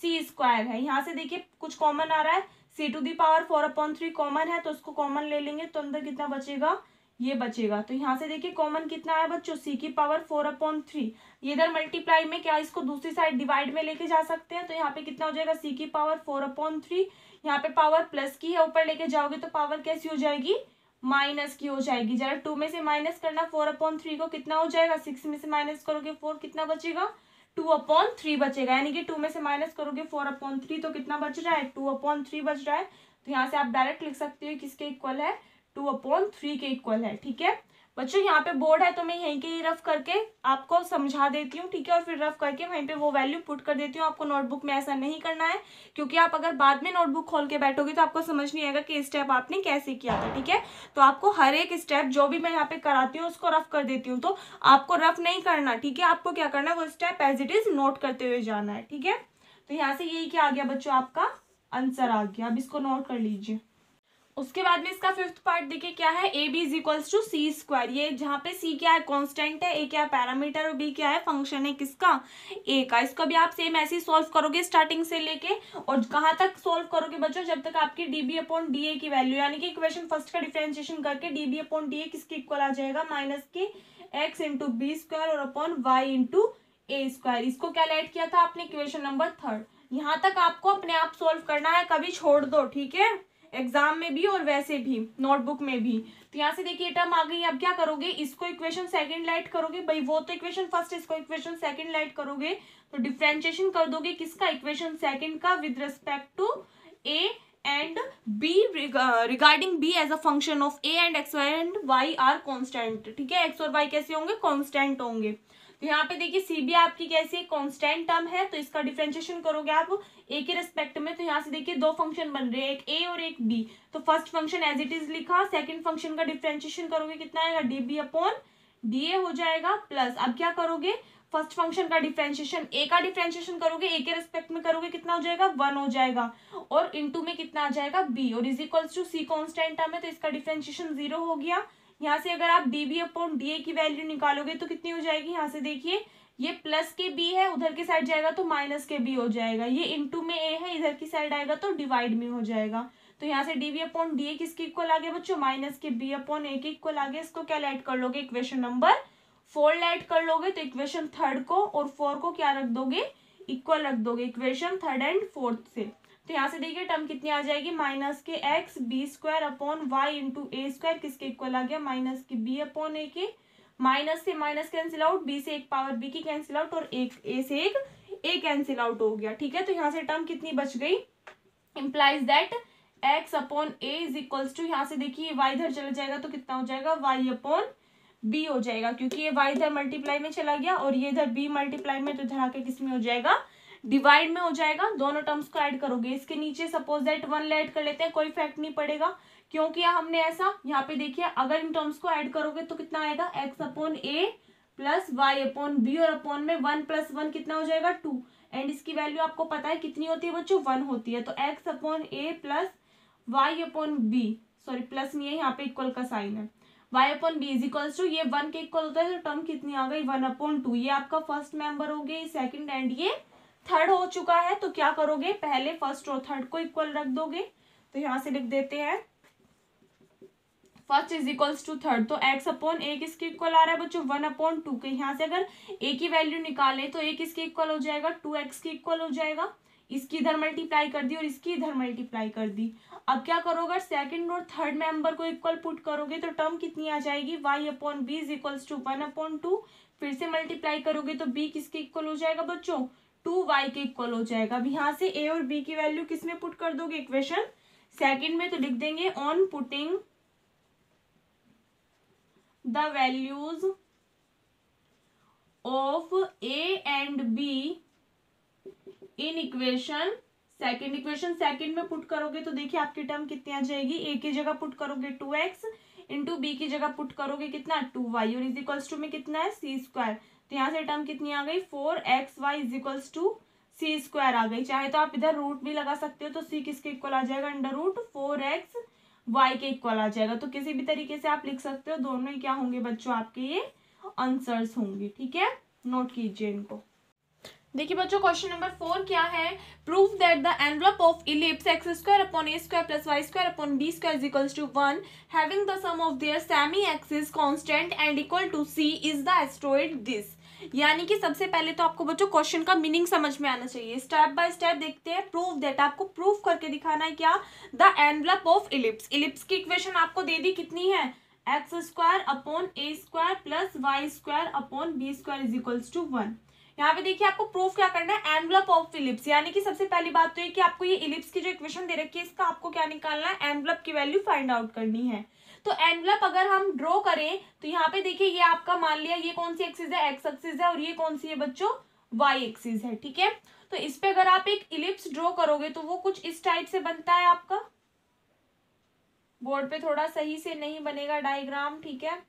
सी स्क्वायर है। यहाँ से देखिए कुछ कॉमन आ रहा है, सी to the power four upon three common है तो उसको कॉमन ले लेंगे तो अंदर कितना बचेगा ये बचेगा। तो यहाँ से देखिए कॉमन कितना है बच्चों c की पावर फोर अपॉन थ्री, इधर मल्टीप्लाई में क्या इसको दूसरी साइड डिवाइड में लेके जा सकते हैं तो यहाँ पे कितना हो जाएगा c की पावर फोर अपॉन थ्री, यहाँ पे पावर प्लस की है ऊपर लेके जाओगे तो पावर कैसी हो जाएगी माइनस की हो जाएगी। जरा टू में से माइनस करना फोर अपॉन थ्री को, कितना हो जाएगा सिक्स में से माइनस करोगे फोर, कितना बचेगा टू अपॉन थ्री बचेगा। यानी कि टू में से माइनस करोगे फोर अपॉन थ्री तो कितना बच रहा है टू अपॉन थ्री बच रहा है। तो यहाँ से आप डायरेक्ट लिख सकते हो किसके इक्वल है टू अपॉन थ्री के इक्वल है। ठीक है बच्चों यहाँ पे बोर्ड है तो मैं यहीं के ही रफ करके आपको समझा देती हूँ, ठीक है, और फिर रफ करके वहीं पे वो वैल्यू पुट कर देती हूँ। आपको नोटबुक में ऐसा नहीं करना है क्योंकि आप अगर बाद में नोटबुक खोल के बैठोगे तो आपको समझ नहीं आएगा कि स्टेप आपने कैसे किया था। ठीक है तो आपको हर एक स्टेप जो भी मैं यहाँ पे कराती हूँ उसको रफ कर देती हूँ, तो आपको रफ नहीं करना, ठीक है, आपको क्या करना है वो step as it is note करते हुए जाना है। ठीक है तो यहाँ से यही क्या आ गया बच्चों आपका आंसर आ गया, अब इसको नोट कर लीजिए। उसके बाद में इसका फिफ्थ पार्ट देखिए क्या है, A B is equals to C square. ये जहाँ पे सी क्या है कांस्टेंट है, ए क्या है पैरामीटर और बी क्या है फंक्शन है किसका ए का। इसको भी आप सेम ऐसे ही सॉल्व करोगे स्टार्टिंग से लेके और कहाँ तक सॉल्व करोगे बच्चों जब तक आपकी D B upon D A की वैल्यू यानी कि इक्वेशन फर्स्ट का डिफ्रेंशिएशन करके D B upon D A किसके इक्वल आ जाएगा माइनस के एक्स इंटू बी स्क्वायर और अपॉन वाई इंटू ए स्क्वायर। इसको कैलकुलेट किया था आपने इक्वेशन नंबर थर्ड, यहाँ तक आपको अपने आप सॉल्व करना है, कभी छोड़ दो, ठीक है, एग्जाम में भी और वैसे भी नोटबुक में भी। तो यहाँ से देखिए टर्म आ गई, अब क्या करोगे इसको इक्वेशन सेकंड लाइट करोगे, भाई वो तो इक्वेशन फर्स्ट इसको इक्वेशन सेकंड लाइट करोगे तो डिफ्रेंशिएशन कर दोगे किसका इक्वेशन सेकंड का with respect to A and B regarding B as a function of A and x and Y are constant. ठीक है एक्स और वाई कैसे होंगे कॉन्स्टेंट होंगे। तो यहाँ पे देखिए सी बी आपकी कैसी है कांस्टेंट टर्म है तो इसका डिफ्रेंशिएशन करोगे आप ए के रेस्पेक्ट में। तो यहाँ से देखिए दो फंक्शन बन रहे हैं एक ए और एक बी, तो first function as it is लिखा, सेकंड फंक्शन का डिफ्रेंशिएशन करोगे कितना आएगा D B upon D A हो जाएगा प्लस। अब क्या करोगे फर्स्ट फंक्शन का डिफ्रेंशिएशन ए का डिफ्रेंशिएशन करोगे ए के रेस्पेक्ट में करोगे कितना हो जाएगा वन हो जाएगा और इनटू में कितना आ जाएगा बी और is equals to C constant term है तो इसका डिफ्रेंशिएशन जीरो हो गया। यहाँ से अगर आप D B upon D A की वैल्यू निकालोगे तो कितनी हो जाएगी, यहाँ से देखिए ये प्लस के बी है उधर की साइड जाएगा तो माइनस के बी हो जाएगा, ये इंटू में ए है इधर की साइड आएगा तो डिवाइड में हो जाएगा। तो यहाँ से डीवी अपॉन डी ए किसके इक्वल आ गया बच्चों, माइनस के बी अपॉन ए के इक्वल आ गया। इसको क्या ऐड कर लोगे, इक्वेशन नंबर फोर ऐड कर लोगे, तो इक्वेशन थर्ड को और फोर को क्या रख दोगे, इक्वल रख दोगे इक्वेशन थर्ड एंड फोर्थ से। तो यहाँ से देखिए टर्म कितनी आ जाएगी, माइनस के x B square upon Y into ए स्क्वायर किसके इक्वल आ गया, माइनस के बी अपॉन ए के, माइनस से माइनस कैंसिल आउट, बी से एक पावर बी की कैंसिल आउट और एक ए से एक ए कैंसिल आउट हो गया। ठीक है, तो यहाँ से टर्म कितनी बच गई, implies that x upon A is equals to, यहाँ से देखिए वाई इधर चला जाएगा तो कितना हो जाएगा, वाई अपॉन बी हो जाएगा, क्योंकि ये वाई इधर मल्टीप्लाई में चला गया और ये इधर बी मल्टीप्लाई में, तो इधर आके किस में हो जाएगा, डिवाइड में हो जाएगा। दोनों टर्म्स को ऐड करोगे। इसके नीचे सपोज दैट वन ऐड कर लेते हैं, कोई फैक्ट नहीं पड़ेगा क्योंकि हमने ऐसा यहाँ पे देखिए, अगर इन टर्म्स को ऐड करोगे तो कितना आएगा, एक्स अपॉन ए प्लस वाई अपॉन बी और अपॉन में वन प्लस वन कितना हो जाएगा, टू। एंड इसकी वैल्यू आपको पता है कितनी होती है बच्चों, वन होती है। तो एक्स अपॉन ए plus Y upon B, sorry plus नहीं है यहाँ पे, इक्वल का साइन है, y upon B is equals to ये वन के इक्वल होता है। तो टर्म कितनी आ गई, वन अपॉन टू। ये आपका फर्स्ट मेंबर हो गया, ये सेकेंड एंड ये थर्ड हो चुका है। तो क्या करोगे, पहले फर्स्ट और थर्ड को इक्वल रख दोगे। तो यहाँ से लिख देते हैं first is equals to third. तो एक्स अपॉन ए किसके इक्वल आ रहा है बच्चों, वन अपॉन टू के। यहाँ से अगर ए की वैल्यू निकाले तो ए किसके इक्वल हो जाएगा, टू एक्स के इक्वल हो जाएगा। इसकी इधर मल्टीप्लाई कर दी और इसकी इधर मल्टीप्लाई कर दी। अब क्या करोगे, सेकेंड और थर्ड मेंबर को इक्वल पुट करोगे तो टर्म कितनी आ जाएगी, y upon B is equals to one upon two. फिर से मल्टीप्लाई करोगे तो बी किसके इक्वल हो जाएगा बच्चों, टू वाई के इक्वल हो जाएगा। अब यहाँ से ए और बी की वैल्यू किसमें पुट कर दोगे, इक्वेशन सेकंड में। तो लिख देंगे on putting the values of A and B in equation second. Equation second में पुट करोगे तो देखिए आपकी टर्म कितनी आ जाएगी, ए की जगह पुट करोगे टू एक्स इंटू बी की जगह पुट करोगे कितना, टू वाई और इज इक्वल्स टू में कितना है, सी स्क्वायर। तो यहाँ से टर्म कितनी आ गई, four x y is equals to C square आ गई। चाहे तो आप इधर रूट भी लगा सकते हो, तो सी किसके इक्वल आ जाएगा, under root four x y के इक्वल आ जाएगा। तो किसी भी तरीके से आप लिख सकते हो, दोनों ही क्या होंगे बच्चों, आपके ये आंसर्स होंगे। ठीक है, नोट कीजिए इनको। देखिए बच्चों क्वेश्चन नंबर फोर क्या है, prove that the envelope of ellipse x square upon A square plus Y square upon B square is equals to one having the sum of their semi axis constant and equal to c is the astroid this. यानी कि सबसे पहले तो आपको बच्चों question का meaning समझ में आना चाहिए। स्टेप बाय स्टेप देखते हैं। प्रूव दैट आपको प्रूव करके दिखाना है क्या, the envelope of ellipse. Ellipse की इक्वेशन आपको दे दी, कितनी है, x square upon A square plus Y square upon B square is equals to one. यहाँ पे देखिए आपको प्रूफ क्या करना है, एनवलप ऑफ इलिप्स। यानी कि सबसे पहली बात तो ये कि आपको ये इलिप्स की जो इक्वेशन दे रखी है इसका आपको क्या निकालना है, एनवलप की वैल्यू फाइंड आउट करनी है। तो एनवलप अगर हम ड्रॉ करें तो यहाँ पे देखिए ये आपका मान लिया ये कौन सी एक्सिस है, एक्स एक्सिस है और ये कौन सी है बच्चों, वाई एक्सिस है। ठीक है, तो इस पे अगर आप एक इलिप्स ड्रॉ करोगे तो वो कुछ इस टाइप से बनता है आपका। बोर्ड पे थोड़ा सही से नहीं बनेगा डायग्राम, ठीक है,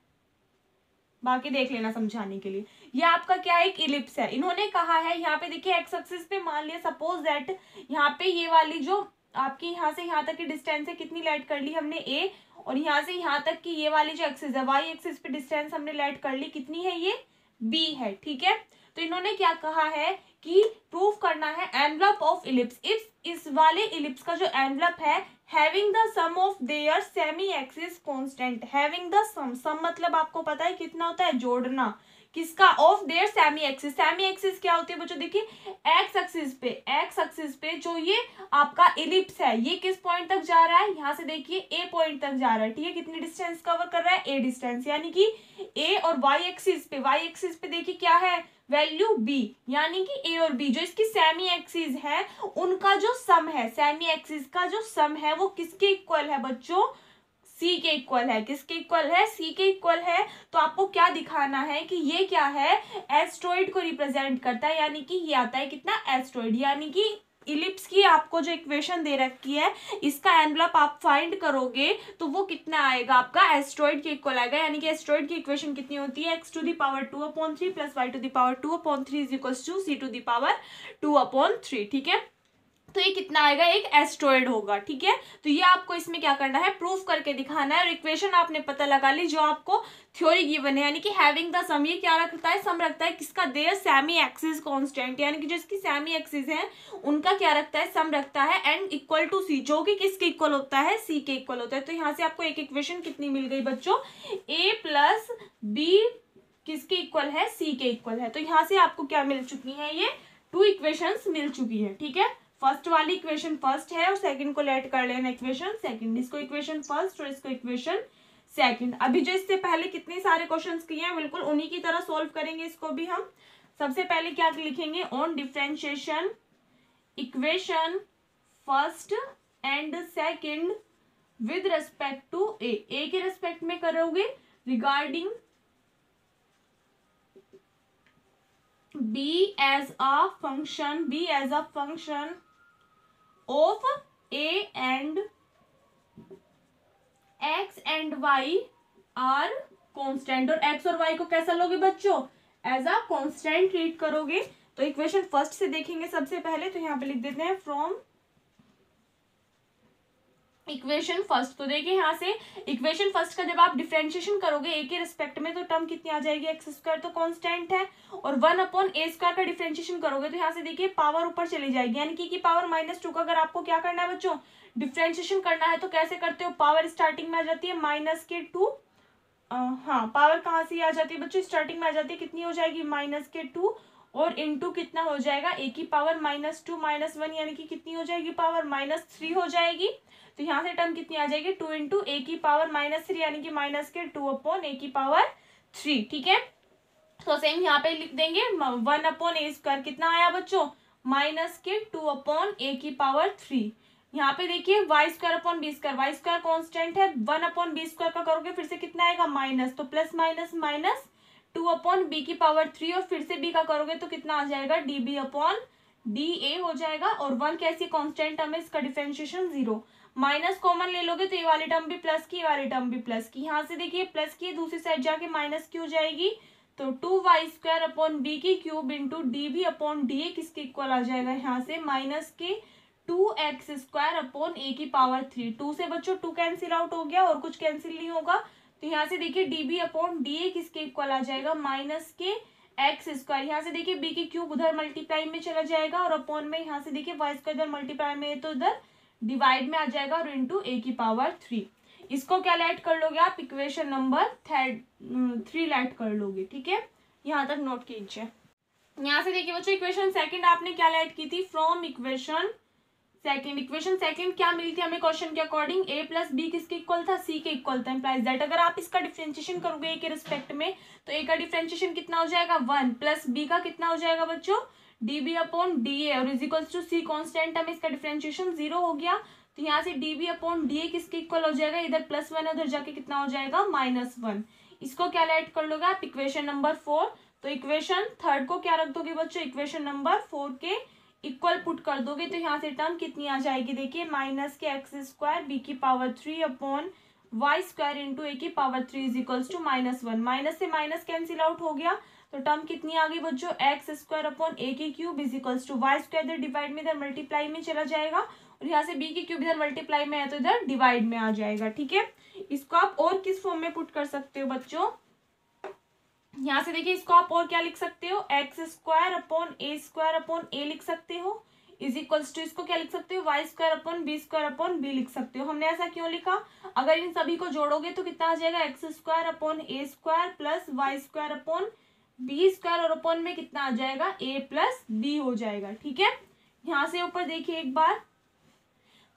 बाकी देख लेना समझाने के लिए। ये आपका क्या है, एक इलिप्स है। इन्होंने कहा है यहाँ पे देखिए एक्स एक्सिस पे मान लिया सपोज दैट यहाँ पे ये वाली जो आपकी यहाँ से यहाँ तक की डिस्टेंस है कितनी लेट कर ली हमने ए, और यहाँ से यहाँ तक की ये वाली जो एक्सिस है वाई एक्सिस पे डिस्टेंस हमने लेट कर ली, कितनी है ये, बी है। ठीक है, तो इन्होंने क्या कहा है कि प्रूव करना है एनवलप ऑफ इलिप्स। इफ इस वाले इलिप्स का जो एनवलप है having the sum of their semi axis constant. Having the sum, sum मतलब आपको पता है कितना होता है, जोड़ना, किसका, of their semi axis. Semi axis क्या होती है बच्चों, देखिए एक्स एक्सिस पे एक्स एक्सिस पे जो ये आपका इलिप्स है ये किस पॉइंट तक जा रहा है, यहाँ से देखिए ए पॉइंट तक जा रहा है। ठीक है, कितनी डिस्टेंस कवर कर रहा है, ए डिस्टेंस। यानी कि ए और वाई एक्सिस पे, वाई एक्सिस पे देखिए क्या है वैल्यू बी। यानी कि ए और बी जो इसकी सेमी एक्सिस है उनका जो सम है, सेमी एक्सिस का जो सम है वो किसके इक्वल है बच्चों, सी के इक्वल है। किसके इक्वल है, सी के इक्वल है। तो आपको क्या दिखाना है कि ये क्या है, एस्टेरॉयड को रिप्रेजेंट करता है। यानी कि ये आता है कितना, एस्टेरॉयड। यानी कि इलिप्स की आपको जो इक्वेशन दे रखी है इसका एनवलप आप फाइंड करोगे तो वो कितना आएगा, आपका एस्टेरॉयड के इक्वल आएगा। यानी कि एस्टेरॉयड की इक्वेशन कितनी होती है, x to the power two upon three plus Y to the power two upon three is equals to C to the power two upon three. ठीक है, तो ये कितना आएगा, एक एस्टेरॉयड होगा। ठीक है, तो ये आपको इसमें क्या करना है, प्रूफ करके दिखाना है। और इक्वेशन आपने पता लगा ली जो आपको थ्योरी गिवन है, यानी कि हैविंग द सम, ये क्या रखता है, सम रखता है। किसका, देयर सेमी एक्सिस कांस्टेंट, यानी कि जो इसकी सेमी एक्सिस है उनका क्या रखता है, सम रखता है। एंड इक्वल टू सी, जो कि किसके इक्वल होता है, सी के इक्वल होता है। तो यहाँ से आपको एक इक्वेशन कितनी मिल गई बच्चों, ए प्लस बी किसके इक्वल है, सी के इक्वल है। तो यहाँ से आपको क्या मिल चुकी है, ये टू इक्वेशंस मिल चुकी है। ठीक है, फर्स्ट वाली इक्वेशन फर्स्ट है और सेकंड को लेट कर लेना इक्वेशन सेकंड, इसको इक्वेशन फर्स्ट और इसको इक्वेशन सेकंड। अभी जो इससे पहले कितने सारे क्वेश्चंस किए हैं बिल्कुल उन्हीं की तरह सॉल्व करेंगे इसको भी हम। सबसे पहले क्या लिखेंगे, on differentiation equation first and second with respect to ए, ए के रिस्पेक्ट में करोगे, regarding b as a function, b as a function of a and x and y are constant। और x और y को कैसा लोगे बच्चों, as a constant treat करोगे। तो इक्वेशन फर्स्ट से देखेंगे सबसे पहले, तो यहाँ पे लिख देते हैं फ्रॉम इक्वेशन फर्स्ट। तो देखिए यहाँ से इक्वेशन फर्स्ट का जब आप डिफरेंशिएशन करोगे ए के रिस्पेक्ट में, तो टर्म कितनी आ जाएगी, एक्स स्क्वायर तो कांस्टेंट है। और वन अपॉन ए स्क्वायर का डिफरेंशिएशन करोगे तो यहाँ से देखिए पावर ऊपर चली जाएगी, यानी कि की पावर माइनस टू का अगर आपको क्या करना है बच्चों, डिफरेंशिएशन करना है, तो कैसे करते हो, पावर स्टार्टिंग में आ जाती है माइनस के टू, हाँ पावर कहाँ से आ जाती है बच्चों, स्टार्टिंग में आ जाती है, कितनी हो जाएगी, माइनस के टू और इनटू कितना हो जाएगा, ए की power minus two minus one, यानी कि कितनी हो जाएगी पावर, माइनस थ्री हो जाएगी। तो यहाँ से टर्म कितनी आ जाएगी, टू इंटू ए की पावर माइनस थ्री, यानी कि माइनस के टू अपॉन ए की पावर थ्री। ठीक है, तो सेम यहाँ पे लिख देंगे वन अपॉन ए स्क्वायर कितना आया बच्चों, माइनस के टू अपॉन ए की पावर थ्री। यहाँ पे देखिए Y square upon B square, Y square constant है, वन अपॉन बी स्क्वायर का करोगे फिर से कितना आएगा माइनस, तो plus minus minus two upon B की पावर थ्री, और फिर से बी का करोगे तो कितना आ जाएगा, D B upon D A हो जाएगा। और वन कैसी कॉन्स्टेंट टर्म है, इसका डिफरेंशिएशन जीरो, माइनस कॉमन ले लोगे तो ये वाली टर्म भी प्लस की, ये वाली टर्म भी प्लस की, यहाँ से देखिए प्लस की दूसरी साइड जाके माइनस की हो जाएगी, तो two Y square upon B की cube into D B upon D A किसके इक्वल आ जाएगा, यहाँ से माइनस के टू एक्स स्क्वायर अपॉन ए की पावर थ्री। टू से बच्चों टू कैंसिल आउट हो गया और कुछ कैंसिल नहीं होगा, तो यहाँ से देखिए D B upon D A किसके इक्वल आ जाएगा, माइनस के एक्स स्क्वायर, यहाँ से देखिए बी के क्यूब उधर मल्टीप्लाई में चला जाएगा और अपॉन में यहाँ से देखिए वाई स्क्वायर उधर मल्टीप्लाई में तो उधर डिवाइड में आ जाएगा और इंटू ए की पावर थ्री। इसको क्या लेट कर लोगे आप, equation number third three let कर लोगे। ठीक है, यहाँ तक नोट कीजिए। यहाँ से देखिए बच्चों इक्वेशन सेकंड आपने क्या लेट की थी, from equation second. Equation second क्या मिली थी हमें क्वेश्चन के अकॉर्डिंग, ए प्लस बी किसके इक्वल था, सी के इक्वल था। इम्प्लाइज दैट अगर आप इसका डिफरेंशिएशन करोगे ए के रिस्पेक्ट में, तो ए का डिफरेंशिएशन कितना हो जाएगा वन, प्लस बी का कितना हो जाएगा बच्चों, D B upon D A, और is equals to C constant हमें, इसका डिफरेंशिएशन जीरो हो गया। तो यहाँ से D B upon D A किसके इक्वल हो जाएगा, इधर प्लस वन उधर जाके कितना हो जाएगा माइनस वन। इसको क्या ऐड कर लोगे आप, इक्वेशन नंबर फोर। तो इक्वेशन थर्ड को क्या रख दोगे बच्चों, इक्वेशन नंबर फोर के इक्वल पुट कर दोगे, तो यहाँ से टर्म कितनी आ जाएगी, देखिए माइनस के एक्स स्क्वायर बी की power three upon Y square into ए की power three is equals to minus one, minus से माइनस कैंसिल आउट हो गया, तो टर्म कितनी आ गई बच्चों, एक्स स्क्वायर अपॉन ए के cube is equals to Y square, इधर डिवाइड में इधर मल्टीप्लाई में चला जाएगा और यहाँ से बी के क्यूब इधर मल्टीप्लाई में है तो इधर डिवाइड में आ जाएगा। ठीक है, इसको आप और किस फॉर्म में पुट कर सकते हो बच्चों, यहाँ से देखिए इसको आप और क्या लिख सकते हो, x square upon A square upon a लिख सकते हो, इज इक्वल्स टू इसको क्या लिख सकते हो, y square upon B square upon b लिख सकते हो। हमने ऐसा क्यों लिखा, अगर इन सभी को जोड़ोगे तो कितना आ जाएगा, एक्स स्क्वायर अपॉन ए square plus Y square upon B square और अपॉन में कितना आ जाएगा, ए प्लस बी हो जाएगा। ठीक है, यहाँ से ऊपर देखिए एक बार,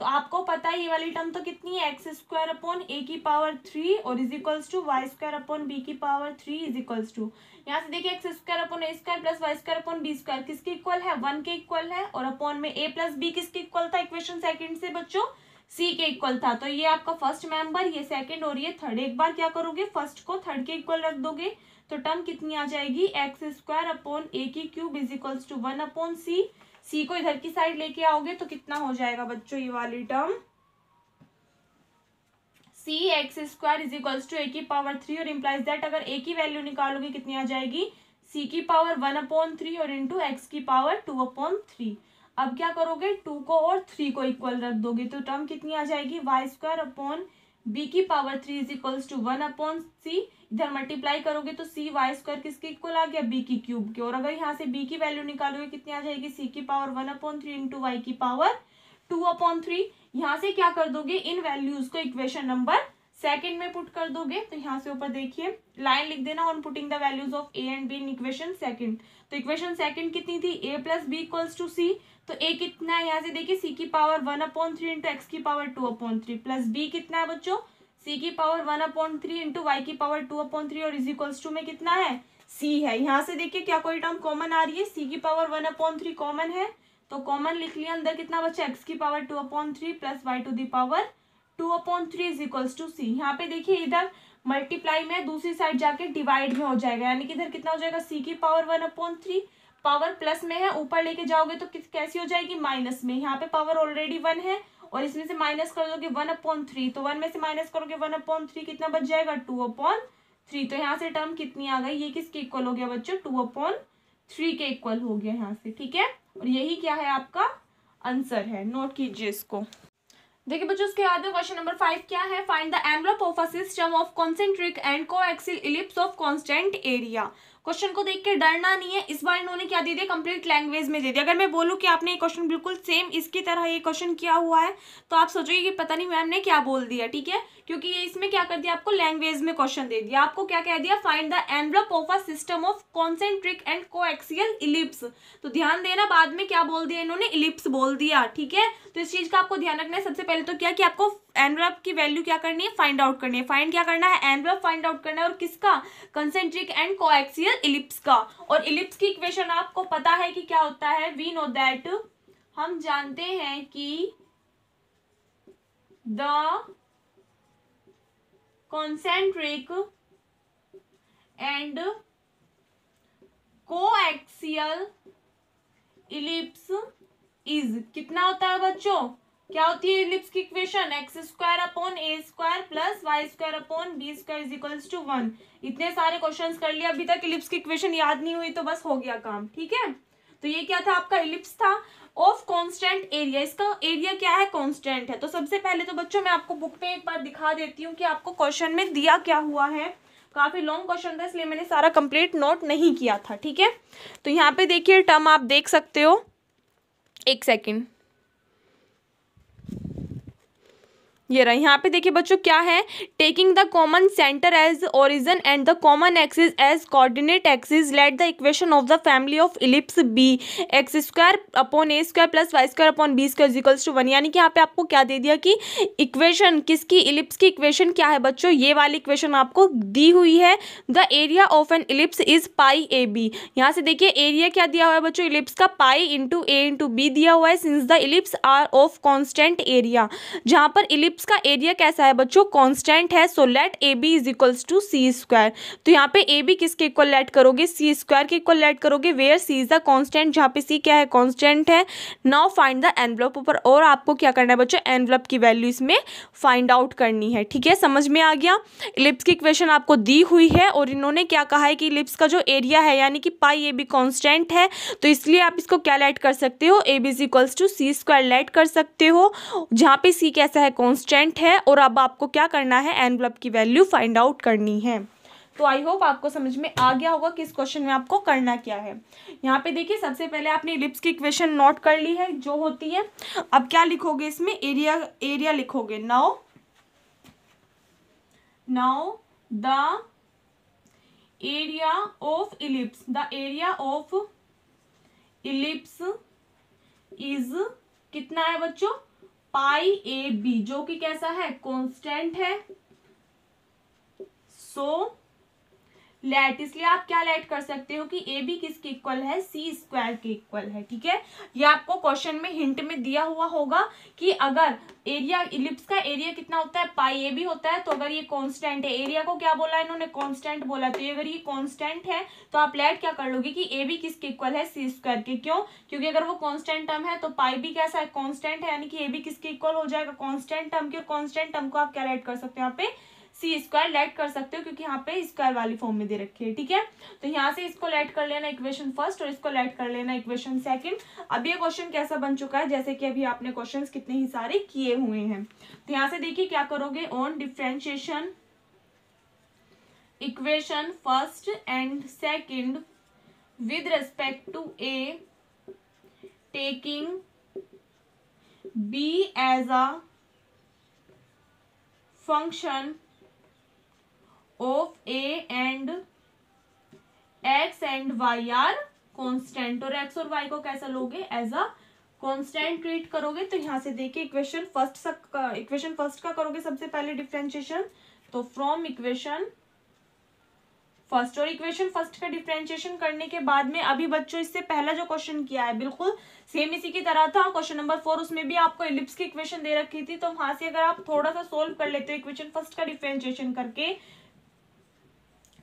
तो आपको पता है ये वाली टर्म तो कितनी है, एक्स स्क्वायर अपॉन ए की पावर थ्री और is equals to Y square upon B की power three is equals to, यहाँ से देखिए एक्स स्क्वायर अपॉन ए square plus Y square upon B square किसके इक्वल है, वन के इक्वल है, और अपॉन में ए प्लस बी किसके इक्वल था, इक्वेशन सेकंड से बच्चों सी के इक्वल था। तो ये आपका फर्स्ट मेंबर, ये सेकंड और ये थर्ड। एक बार क्या करोगे, फर्स्ट को थर्ड के इक्वल रख दोगे, तो टर्म कितनी आ जाएगी, एक्स स्क्वायर अपॉन ए की cube is equals to one upon सी, सी को इधर की साइड लेके आओगे तो कितना हो जाएगा बच्चों, ये वाली term C x square is equals to ए की पावर थ्री, और इम्प्लाइज दैट अगर ए की वैल्यू निकालोगे कितनी आ जाएगी, सी की पावर वन अपॉन थ्री और इंटू एक्स की पावर टू अपॉन थ्री। अब क्या करोगे, टू को और थ्री को इक्वल रख दोगे तो टर्म कितनी आ जाएगी, वाई स्क्वायर अपॉन बी की power three is equals to one upon सी। इधर मल्टीप्लाई करोगे तो सी वाई स्क्वायर किसके इक्वल आ गया, बी की क्यूब के। और अगर यहाँ से बी की वैल्यू निकालोगे कितनी आ जाएगी, सी की power one upon three into Y की पावर टू अपॉन थ्री। यहाँ से क्या कर दोगे, इन वैल्यूज को इक्वेशन नंबर सेकेंड में पुट कर दोगे। तो यहाँ से ऊपर देखिए लाइन लिख देना, on putting the values of A and B in equation second. तो इक्वेशन सेकेंड कितनी थी, A plus B equals to C. तो ए कितना है, यहाँ से देखिए सी की power one upon three into x की power two upon three, plus B कितना है बच्चों, सी की power one upon three into Y की पावर टू अपॉन थ्री, और इज इक्वल्स टू में कितना है, सी है। यहाँ से देखिए क्या कोई टर्म कॉमन आ रही है, सी की power one upon three common है तो कॉमन लिख लिया। अंदर कितना बच्चा, एक्स की power two upon three plus Y to the power two upon three is equals to C. यहाँ पे देखिए इधर मल्टीप्लाई में दूसरी साइड जाके डिवाइड में हो जाएगा, यानी कि इधर कितना हो जाएगा, सी की power one upon three, power plus में है, ऊपर लेके जाओगे तो किस कैसी हो जाएगी, माइनस में। यहाँ पे पावर ऑलरेडी वन है और इसमें से माइनस कर दोगे वन अपॉन थ्री, तो वन में से माइनस करोगे वन अपॉन थ्री, कितना बच जाएगा, टू अपॉन थ्री। तो यहाँ से टर्म कितनी आ गई, ये किसके इक्वल हो गया बच्चों, टू अपॉन थ्री के इक्वल हो गया यहाँ से, ठीक है। और यही क्या है आपका आंसर है, नोट कीजिए इसको। देखिए बच्चों उसके बाद में क्वेश्चन नंबर फाइव क्या है, find the envelope of a system of concentric and coaxial ellipse of constant area. Question को देख के डरना नहीं है, इस बार इन्होंने क्या दे दिया, कंप्लीट लैंग्वेज में दे दिया। अगर मैं बोलूं कि आपने ये क्वेश्चन बिल्कुल सेम इसकी तरह ये क्वेश्चन किया हुआ है तो आप सोचोगे कि पता नहीं मैम ने क्या बोल दिया, ठीक है, क्योंकि ये इसमें क्या कर दिया, आपको लैंग्वेज में क्वेश्चन दे दिया। आपको क्या कह दिया, find the envelope of a system of concentric and coaxial ellipse. तो ध्यान देना बाद में क्या बोल दिया इन्होंने, इलिप्स बोल दिया, ठीक है। तो इस चीज का आपको ध्यान रखना है। सबसे पहले तो क्या कि आपको एनवलप की वैल्यू क्या करनी है, फाइंड आउट करनी है। फाइंड क्या करना है, एनवलप फाइंड आउट करना है, और किसका, कंसेंट्रिक एंड कोएक्सियल इलिप्स का। और इलिप्स की इक्वेशन आपको पता है कि क्या होता है, वी नो दैट, हम जानते हैं कि the concentric and coaxial ellipse is कितना होता है बच्चों, क्या होती है इलिप्स की equation, X square upon A square plus Y square upon B square is equals to one. इतने सारे क्वेश्चंस कर लिए, अभी तक इलिप्स की इक्वेशन याद नहीं हुई तो बस हो गया काम, ठीक है। तो ये क्या था आपका, इलिप्स था ऑफ कांस्टेंट एरिया। इसका एरिया क्या है, कांस्टेंट है। तो सबसे पहले तो बच्चों मैं आपको बुक पे एक बार दिखा देती हूँ कि आपको क्वेश्चन में दिया क्या हुआ है। काफी लॉन्ग क्वेश्चन था इसलिए मैंने सारा कंप्लीट नोट नहीं किया था, ठीक है। तो यहाँ पे देखिए टर्म आप देख सकते हो, एक सेकेंड, ये रहा। यहाँ पे देखिए बच्चों क्या है, taking the common centre as origin and the common axis as coordinate axis, let the equation of the family of ellipse B X square upon A square plus Y square upon B square equals to one. यानी कि यहाँ पे आपको क्या दे दिया कि equation किसकी, ellipse की इक्वेशन क्या है बच्चों, ये वाली इक्वेशन आपको दी हुई है। The area of an ellipse is pi A B. यहाँ से देखिए एरिया क्या दिया हुआ है बच्चों, इलिप्स का पाई इंटू ए इंटू बी दिया हुआ है, since the ellipse are of constant area. जहाँ पर इलिप्स इसका एरिया कैसा है बच्चों, कांस्टेंट है, so let A B is equals to C square. तो यहाँ पे ए बी किसके इक्वल लेट करोगे, सी स्क्वायर के इक्वल लेट करोगे, where C is the constant, जहाँ पे सी क्या है, कांस्टेंट है। नाउ फाइंड द एनवलप ऊपर, और आपको क्या करना है बच्चों, एनवलप की वैल्यू इसमें फाइंड आउट करनी है, ठीक है। समझ में आ गया, इलिप्स की इक्वेशन आपको दी हुई है और इन्होंने क्या कहा है कि इलिप्स का जो एरिया है यानी कि पाई ए बी कांस्टेंट है, तो इसलिए आप इसको क्या लेट कर सकते हो, A B is equals to C square let कर सकते हो, जहाँ पे सी कैसा है, कांस्टेंट है। और अब आपको क्या करना है, एनवलप की वैल्यू फाइंड आउट करनी है। तो आई होप आपको समझ में आ गया होगा कि इस क्वेश्चन में आपको करना क्या है। यहाँ पे देखिए सबसे पहले आपने इलिप्स की इक्वेशन नोट कर ली है जो होती है। अब क्या लिखोगे इसमें, एरिया एरिया लिखोगे। Now now the area of ellipse, the area of ellipse is कितना है बच्चों, पाई ए बी, जो कि कैसा है, कांस्टेंट है। सो लेट, इसलिए आप क्या लेट कर सकते हो कि ए बी किसके इक्वल है, सी स्क्वायर के इक्वल है, ठीक है। ये आपको क्वेश्चन में हिंट में दिया हुआ होगा कि अगर एरिया, इलिप्स का एरिया कितना होता है, पाई ए बी होता है, तो अगर ये कांस्टेंट है, एरिया को क्या बोला इन्होंने, कांस्टेंट बोला, तो अगर ये कांस्टेंट है तो आप लेट क्या कर लोगे कि ए बी किसके इक्वल है, सी स्क्वायर के। क्यों, क्योंकि अगर वो कांस्टेंट टर्म है तो पाई बी कैसा है, कांस्टेंट है, यानी कि ए बी किसके इक्वल हो जाएगा, कांस्टेंट टर्म के। और कांस्टेंट टर्म को आप क्या लेट कर सकते हो यहाँ पे, सी स्क्वायर लेट कर सकते हो क्योंकि यहाँ पे स्क्वायर वाली फॉर्म में दे रखी है। ठीक है, तो यहाँ से इसको लेट कर लेना इक्वेशन फर्स्ट और इसको लेट कर लेना इक्वेशन सेकंड। अब ये क्वेश्चन कैसा बन चुका है, जैसे कि अभी आपने क्वेश्चन कितने ही सारे किए हुए हैं। तो यहाँ से देखिए क्या करोगे, on differentiation equation first and second with respect to A taking b as a function of a and x and y are constant, और x और y को कैसा लोगे as a constant ट्रीट करोगे। तो यहाँ से देखिए इक्वेशन फर्स्ट सक इक्वेशन फर्स्ट का करोगे सबसे पहले डिफ्रेंशिएशन, तो फ्रॉम इक्वेशन फर्स्ट, और इक्वेशन फर्स्ट का डिफ्रेंशिएशन करने के बाद में अभी बच्चों इससे पहला जो क्वेश्चन किया है बिल्कुल सेम इसी की तरह था, क्वेश्चन नंबर फोर, उसमें भी आपको एलिप्स की इक्वेशन दे रखी थी। तो वहां से अगर आप थोड़ा सा सोल्व कर लेते हो इक्वेशन फर्स्ट का डिफ्रेंशिएशन करके,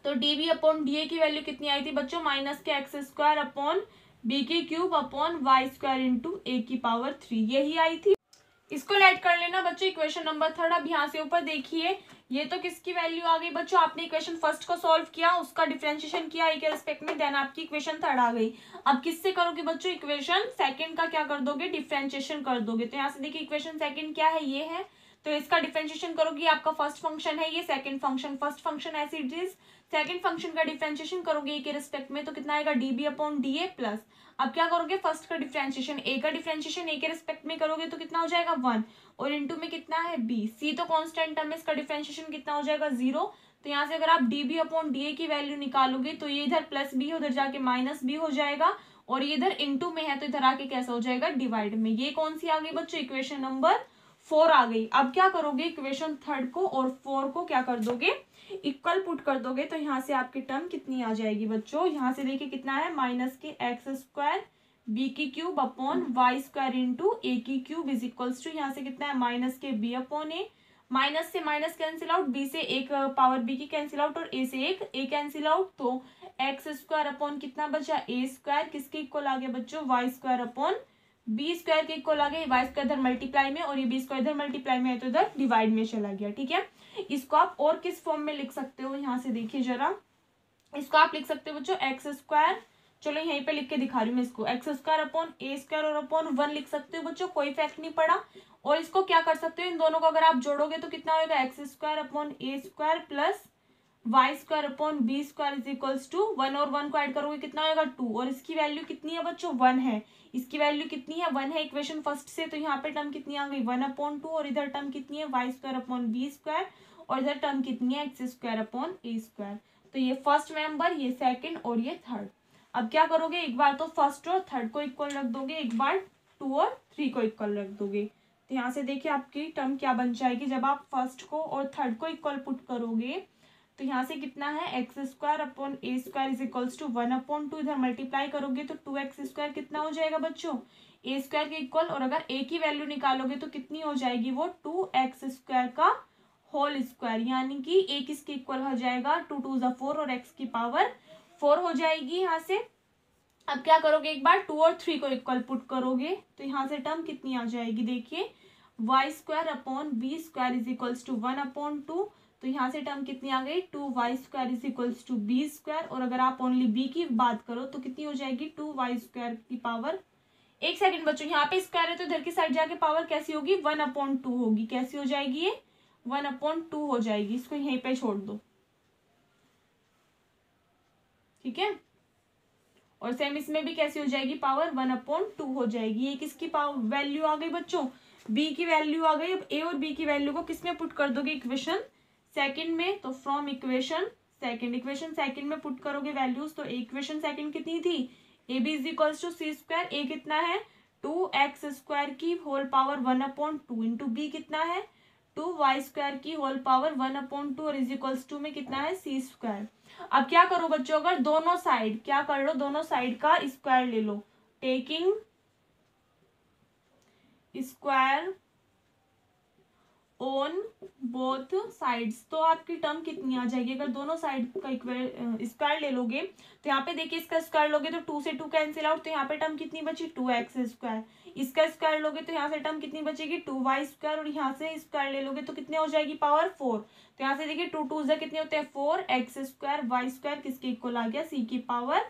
तो D B upon D A की वैल्यू कितनी आई थी बच्चों, माइनस के एक्स स्क्वायर अपॉन बी के cube upon Y square into ए की पावर थ्री, यही आई थी। इसको लेट कर लेना बच्चों इक्वेशन नंबर थर्ड। अब यहाँ से ऊपर देखिए ये तो किसकी वैल्यू आ गई बच्चों, आपने इक्वेशन फर्स्ट को सॉल्व किया, उसका डिफ्रेंशिएशन किया ए के रिस्पेक्ट में, देन आपकी इक्वेशन थर्ड आ गई। अब किससे करोगे बच्चों, इक्वेशन सेकंड का क्या कर दोगे, डिफ्रेंशिएशन कर दोगे। तो यहाँ से देखिए इक्वेशन सेकंड क्या है, ये है, तो इसका डिफ्रेंशिएशन करोगे, आपका फर्स्ट फंक्शन है ये, second function first function as it is, second function का डिफ्रेंशिएशन करोगे ए के रिस्पेक्ट में, तो कितना आएगा D B upon D A plus. अब क्या करोगे, फर्स्ट का डिफ्रेंशिएशन ए का डिफ्रेंशिएशन ए के रिस्पेक्ट में करोगे तो कितना हो जाएगा वन, और इनटू में कितना है बी, सी तो कांस्टेंट टर्म है, इसका डिफ्रेंशिएशन कितना हो जाएगा जीरो। तो यहाँ से अगर आप D B upon D A की वैल्यू निकालोगे तो ये इधर प्लस बी उधर जाके माइनस बी हो जाएगा, और ये इधर इनटू में है तो इधर आके कैसा हो जाएगा डिवाइड में। ये कौन सी आ गई बच्चों, इक्वेशन नंबर फोर आ गई। अब क्या करोगे, इक्वेशन थर्ड को और फोर को क्या कर दोगे, इक्वल पुट कर दोगे। तो यहाँ से आपकी टर्म कितनी आ जाएगी बच्चों, यहाँ से देखिए कितना है, माइनस के एक्स स्क्वायर बी की cube upon Y square into ए की क्यूब इज इक्वल्स टू, यहाँ से कितना है माइनस के बी अपॉन ए, माइनस से माइनस कैंसिल आउट, बी से एक पावर बी की कैंसिल आउट और ए से एक ए कैंसिल आउट, तो एक्स स्क्वायर अपॉन कितना बचा ए स्क्वायर, किसके इक्वल आ गया बच्चों, Y square upon B square के इक्वल आ गए, वाई स्क्वायर इधर मल्टीप्लाई में और ये बी स्क्वायर इधर मल्टीप्लाई में है तो इधर डिवाइड में चला गया। ठीक है, इसको आप और किस फॉर्म में लिख सकते हो, यहाँ से देखिए जरा, इसको आप लिख सकते हो बच्चों एक्स स्क्वायर, चलो यहीं पे लिख के दिखा रही हूँ मैं इसको, एक्स स्क्वायर अपॉन ए स्क्वायर और अपॉन वन लिख सकते हो बच्चों, कोई फैक्ट नहीं पड़ा। और इसको क्या कर सकते हो, इन दोनों को अगर आप जोड़ोगे तो कितना होगा, X square upon A square plus Y square upon B square is equals to one, और वन को ऐड करोगे कितना होगा टू, और इसकी वैल्यू कितनी है बच्चों वन है, इसकी वैल्यू कितनी है वन है इक्वेशन फर्स्ट से, तो यहाँ पे टर्म कितनी आ गई वन अपॉन टू, और इधर टर्म कितनी है Y square upon B square, और इधर टर्म कितनी है एक्स स्क्वायर अपॉन ए स्क्वायर। तो ये फर्स्ट मेंबर, ये सेकंड और ये थर्ड। अब क्या करोगे, एक बार तो फर्स्ट और थर्ड को इक्वल रख दोगे, एक बार टू और थ्री को इक्वल रख दोगे। तो यहाँ से देखिए आपकी टर्म क्या बन जाएगी, जब आप फर्स्ट को और थर्ड को इक्वल पुट करोगे तो यहाँ से कितना है, x square upon A square is equals to one upon two, इधर मल्टीप्लाई करोगे तो टू एक्स स्क्वायर कितना हो जाएगा बच्चों, ए स्क्वायर के इक्वल, और अगर ए की वैल्यू निकालोगे तो कितनी हो जाएगी वो, टू एक्स स्क्वायर का होल स्क्वायर, यानी कि ए किसके इक्वल हो जाएगा, टू टू ज़ा फोर और एक्स की पावर फोर हो जाएगी यहाँ से। अब क्या करोगे, एक बार टू और थ्री को इक्वल पुट करोगे तो यहाँ से टर्म कितनी आ जाएगी, देखिए Y square upon B square is equals to one upon two, तो यहाँ से टर्म कितनी आ गई, two Y square is equals to B square, और अगर आप ओनली बी की बात करो तो कितनी हो जाएगी, टू वाई स्क्वायर की पावर, एक सेकंड बच्चों यहाँ पे स्क्वायर है तो इधर की साइड जाके पावर कैसी होगी, वन अपॉन टू होगी, कैसी हो जाएगी ये, वन अपॉन टू हो जाएगी, इसको यहीं पे छोड़ दो। ठीक है, और सेम इसमें भी कैसी हो जाएगी, पावर वन अपॉन टू हो जाएगी। ये किसकी पावर वैल्यू आ गई बच्चों, बी की वैल्यू आ गई। अब ए और बी की वैल्यू को किसमें पुट कर दोगे, इक्वेशन सेकंड में, तो from equation second, equation second में पुट करोगे वैल्यूज, तो इक्वेशन सेकंड कितनी थी, A B is equals to C square, A कितना है टू एक्स स्क्वायर की whole power one upon two, into B कितना है टू वाई स्क्वायर की whole power one upon two, और इज इक्वल्स टू में कितना है सी स्क्वायर। अब क्या करो बच्चों, अगर दोनों साइड क्या कर लो, दोनों साइड का स्क्वायर ले लो, taking square on both sides, तो आपकी टर्म कितनी आ जाएगी? अगर दोनों साइड का इक्वल स्क्वायर ले लोगे तो यहाँ पे देखिए इसका स्क्वायर लोगे तो टू से टू कैंसिल आउट, तो यहाँ पे टर्म कितनी बची? Two x square. इसका स्क्वायर लोगे तो यहाँ से टर्म कितनी बचेगी? टू वाई स्क्वायर, और यहाँ से स्क्वायर ले लोगे तो कितने हो जाएगी? Power four. तो यहाँ से देखिए टू टू से कितने होते हैं? Four. X square Y square किसके इक्वल आ गया? सी की पावर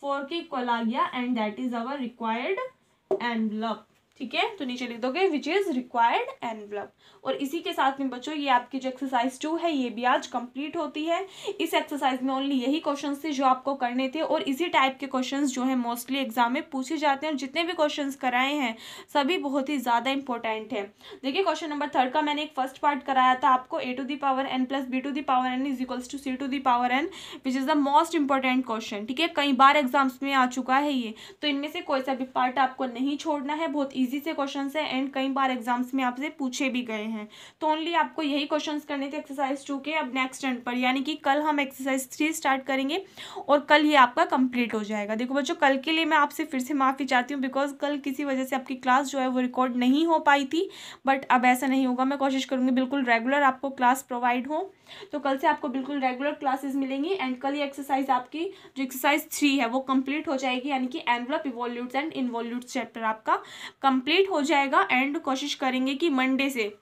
फोर के इक्वल आ गया। And that is our required envelope. ठीक है, तो नीचे लिख दोगे विच इज रिक्वायर्ड एनवलप। और इसी के साथ में बच्चों ये आपकी जो एक्सरसाइज टू है ये भी आज कंप्लीट होती है। इस एक्सरसाइज में ओनली यही क्वेश्चंस थे जो आपको करने थे, और इसी टाइप के क्वेश्चंस जो है मोस्टली एग्जाम में पूछे जाते हैं, और जितने भी क्वेश्चंस कराए हैं सभी बहुत ही ज़्यादा इंपॉर्टेंट है। देखिए क्वेश्चन नंबर थर्ड का मैंने एक फर्स्ट पार्ट कराया था आपको, A to the power N plus B to the power N is equals to C to the power N, which is the most important question. ठीक है, कई बार एग्जाम्स में आ चुका है ये, तो इनमें से कोई सा भी पार्ट आपको नहीं छोड़ना है। बहुत ईजी से क्वेश्चंस है एंड कई बार एग्जाम्स में आपसे पूछे भी गए हैं। तो ओनली आपको यही क्वेश्चंस करने थे एक्सरसाइज टू के। अब नेक्स्ट एंड पर यानी कि कल हम एक्सरसाइज थ्री स्टार्ट करेंगे और कल ये आपका कंप्लीट हो जाएगा। देखो बच्चों कल के लिए मैं आपसे फिर से माफ़ी चाहती हूँ, बिकॉज कल किसी वजह से आपकी क्लास जो है वो रिकॉर्ड नहीं हो पाई थी, बट अब ऐसा नहीं होगा। मैं कोशिश करूँगी बिल्कुल रेगुलर आपको क्लास प्रोवाइड हो, तो कल से आपको बिल्कुल रेगुलर क्लासेज मिलेंगी। एंड कल ये एक्सरसाइज आपकी जो एक्सरसाइज थ्री है वो कंप्लीट हो जाएगी, यानी कि envelope evolutes and involutes chapter आपका कंप्लीट हो जाएगा। एंड कोशिश करेंगे कि मंडे से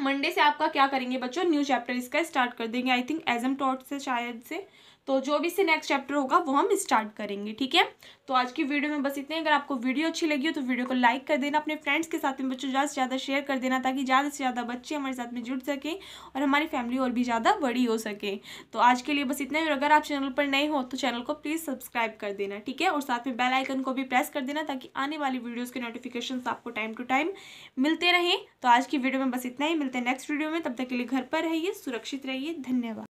मंडे से आपका क्या करेंगे बच्चों, न्यू चैप्टर इसका स्टार्ट कर देंगे। आई थिंक एजम टॉट से शायद से, तो जो भी इससे नेक्स्ट चैप्टर होगा वो हम स्टार्ट करेंगे। ठीक है, तो आज की वीडियो में बस इतने। अगर आपको वीडियो अच्छी लगी हो तो वीडियो को लाइक कर देना, अपने फ्रेंड्स के साथ में बच्चों ज़्यादा से ज़्यादा शेयर कर देना, ताकि ज़्यादा से ज़्यादा बच्चे हमारे साथ में जुड़ सकें और हमारी फैमिली और भी ज़्यादा बड़ी हो सके। तो आज के लिए बस इतना ही, और अगर आप चैनल पर नए हो तो चैनल को प्लीज़ सब्सक्राइब कर देना। ठीक है, और साथ में बेल आइकन को भी प्रेस कर देना ताकि आने वाली वीडियोज़ के नोटिफिकेशन आपको टाइम टू टाइम मिलते रहें। तो आज की वीडियो में बस इतना ही, मिलते हैं नेक्स्ट वीडियो में। तब तक के लिए घर पर रहिए, सुरक्षित रहिए, धन्यवाद।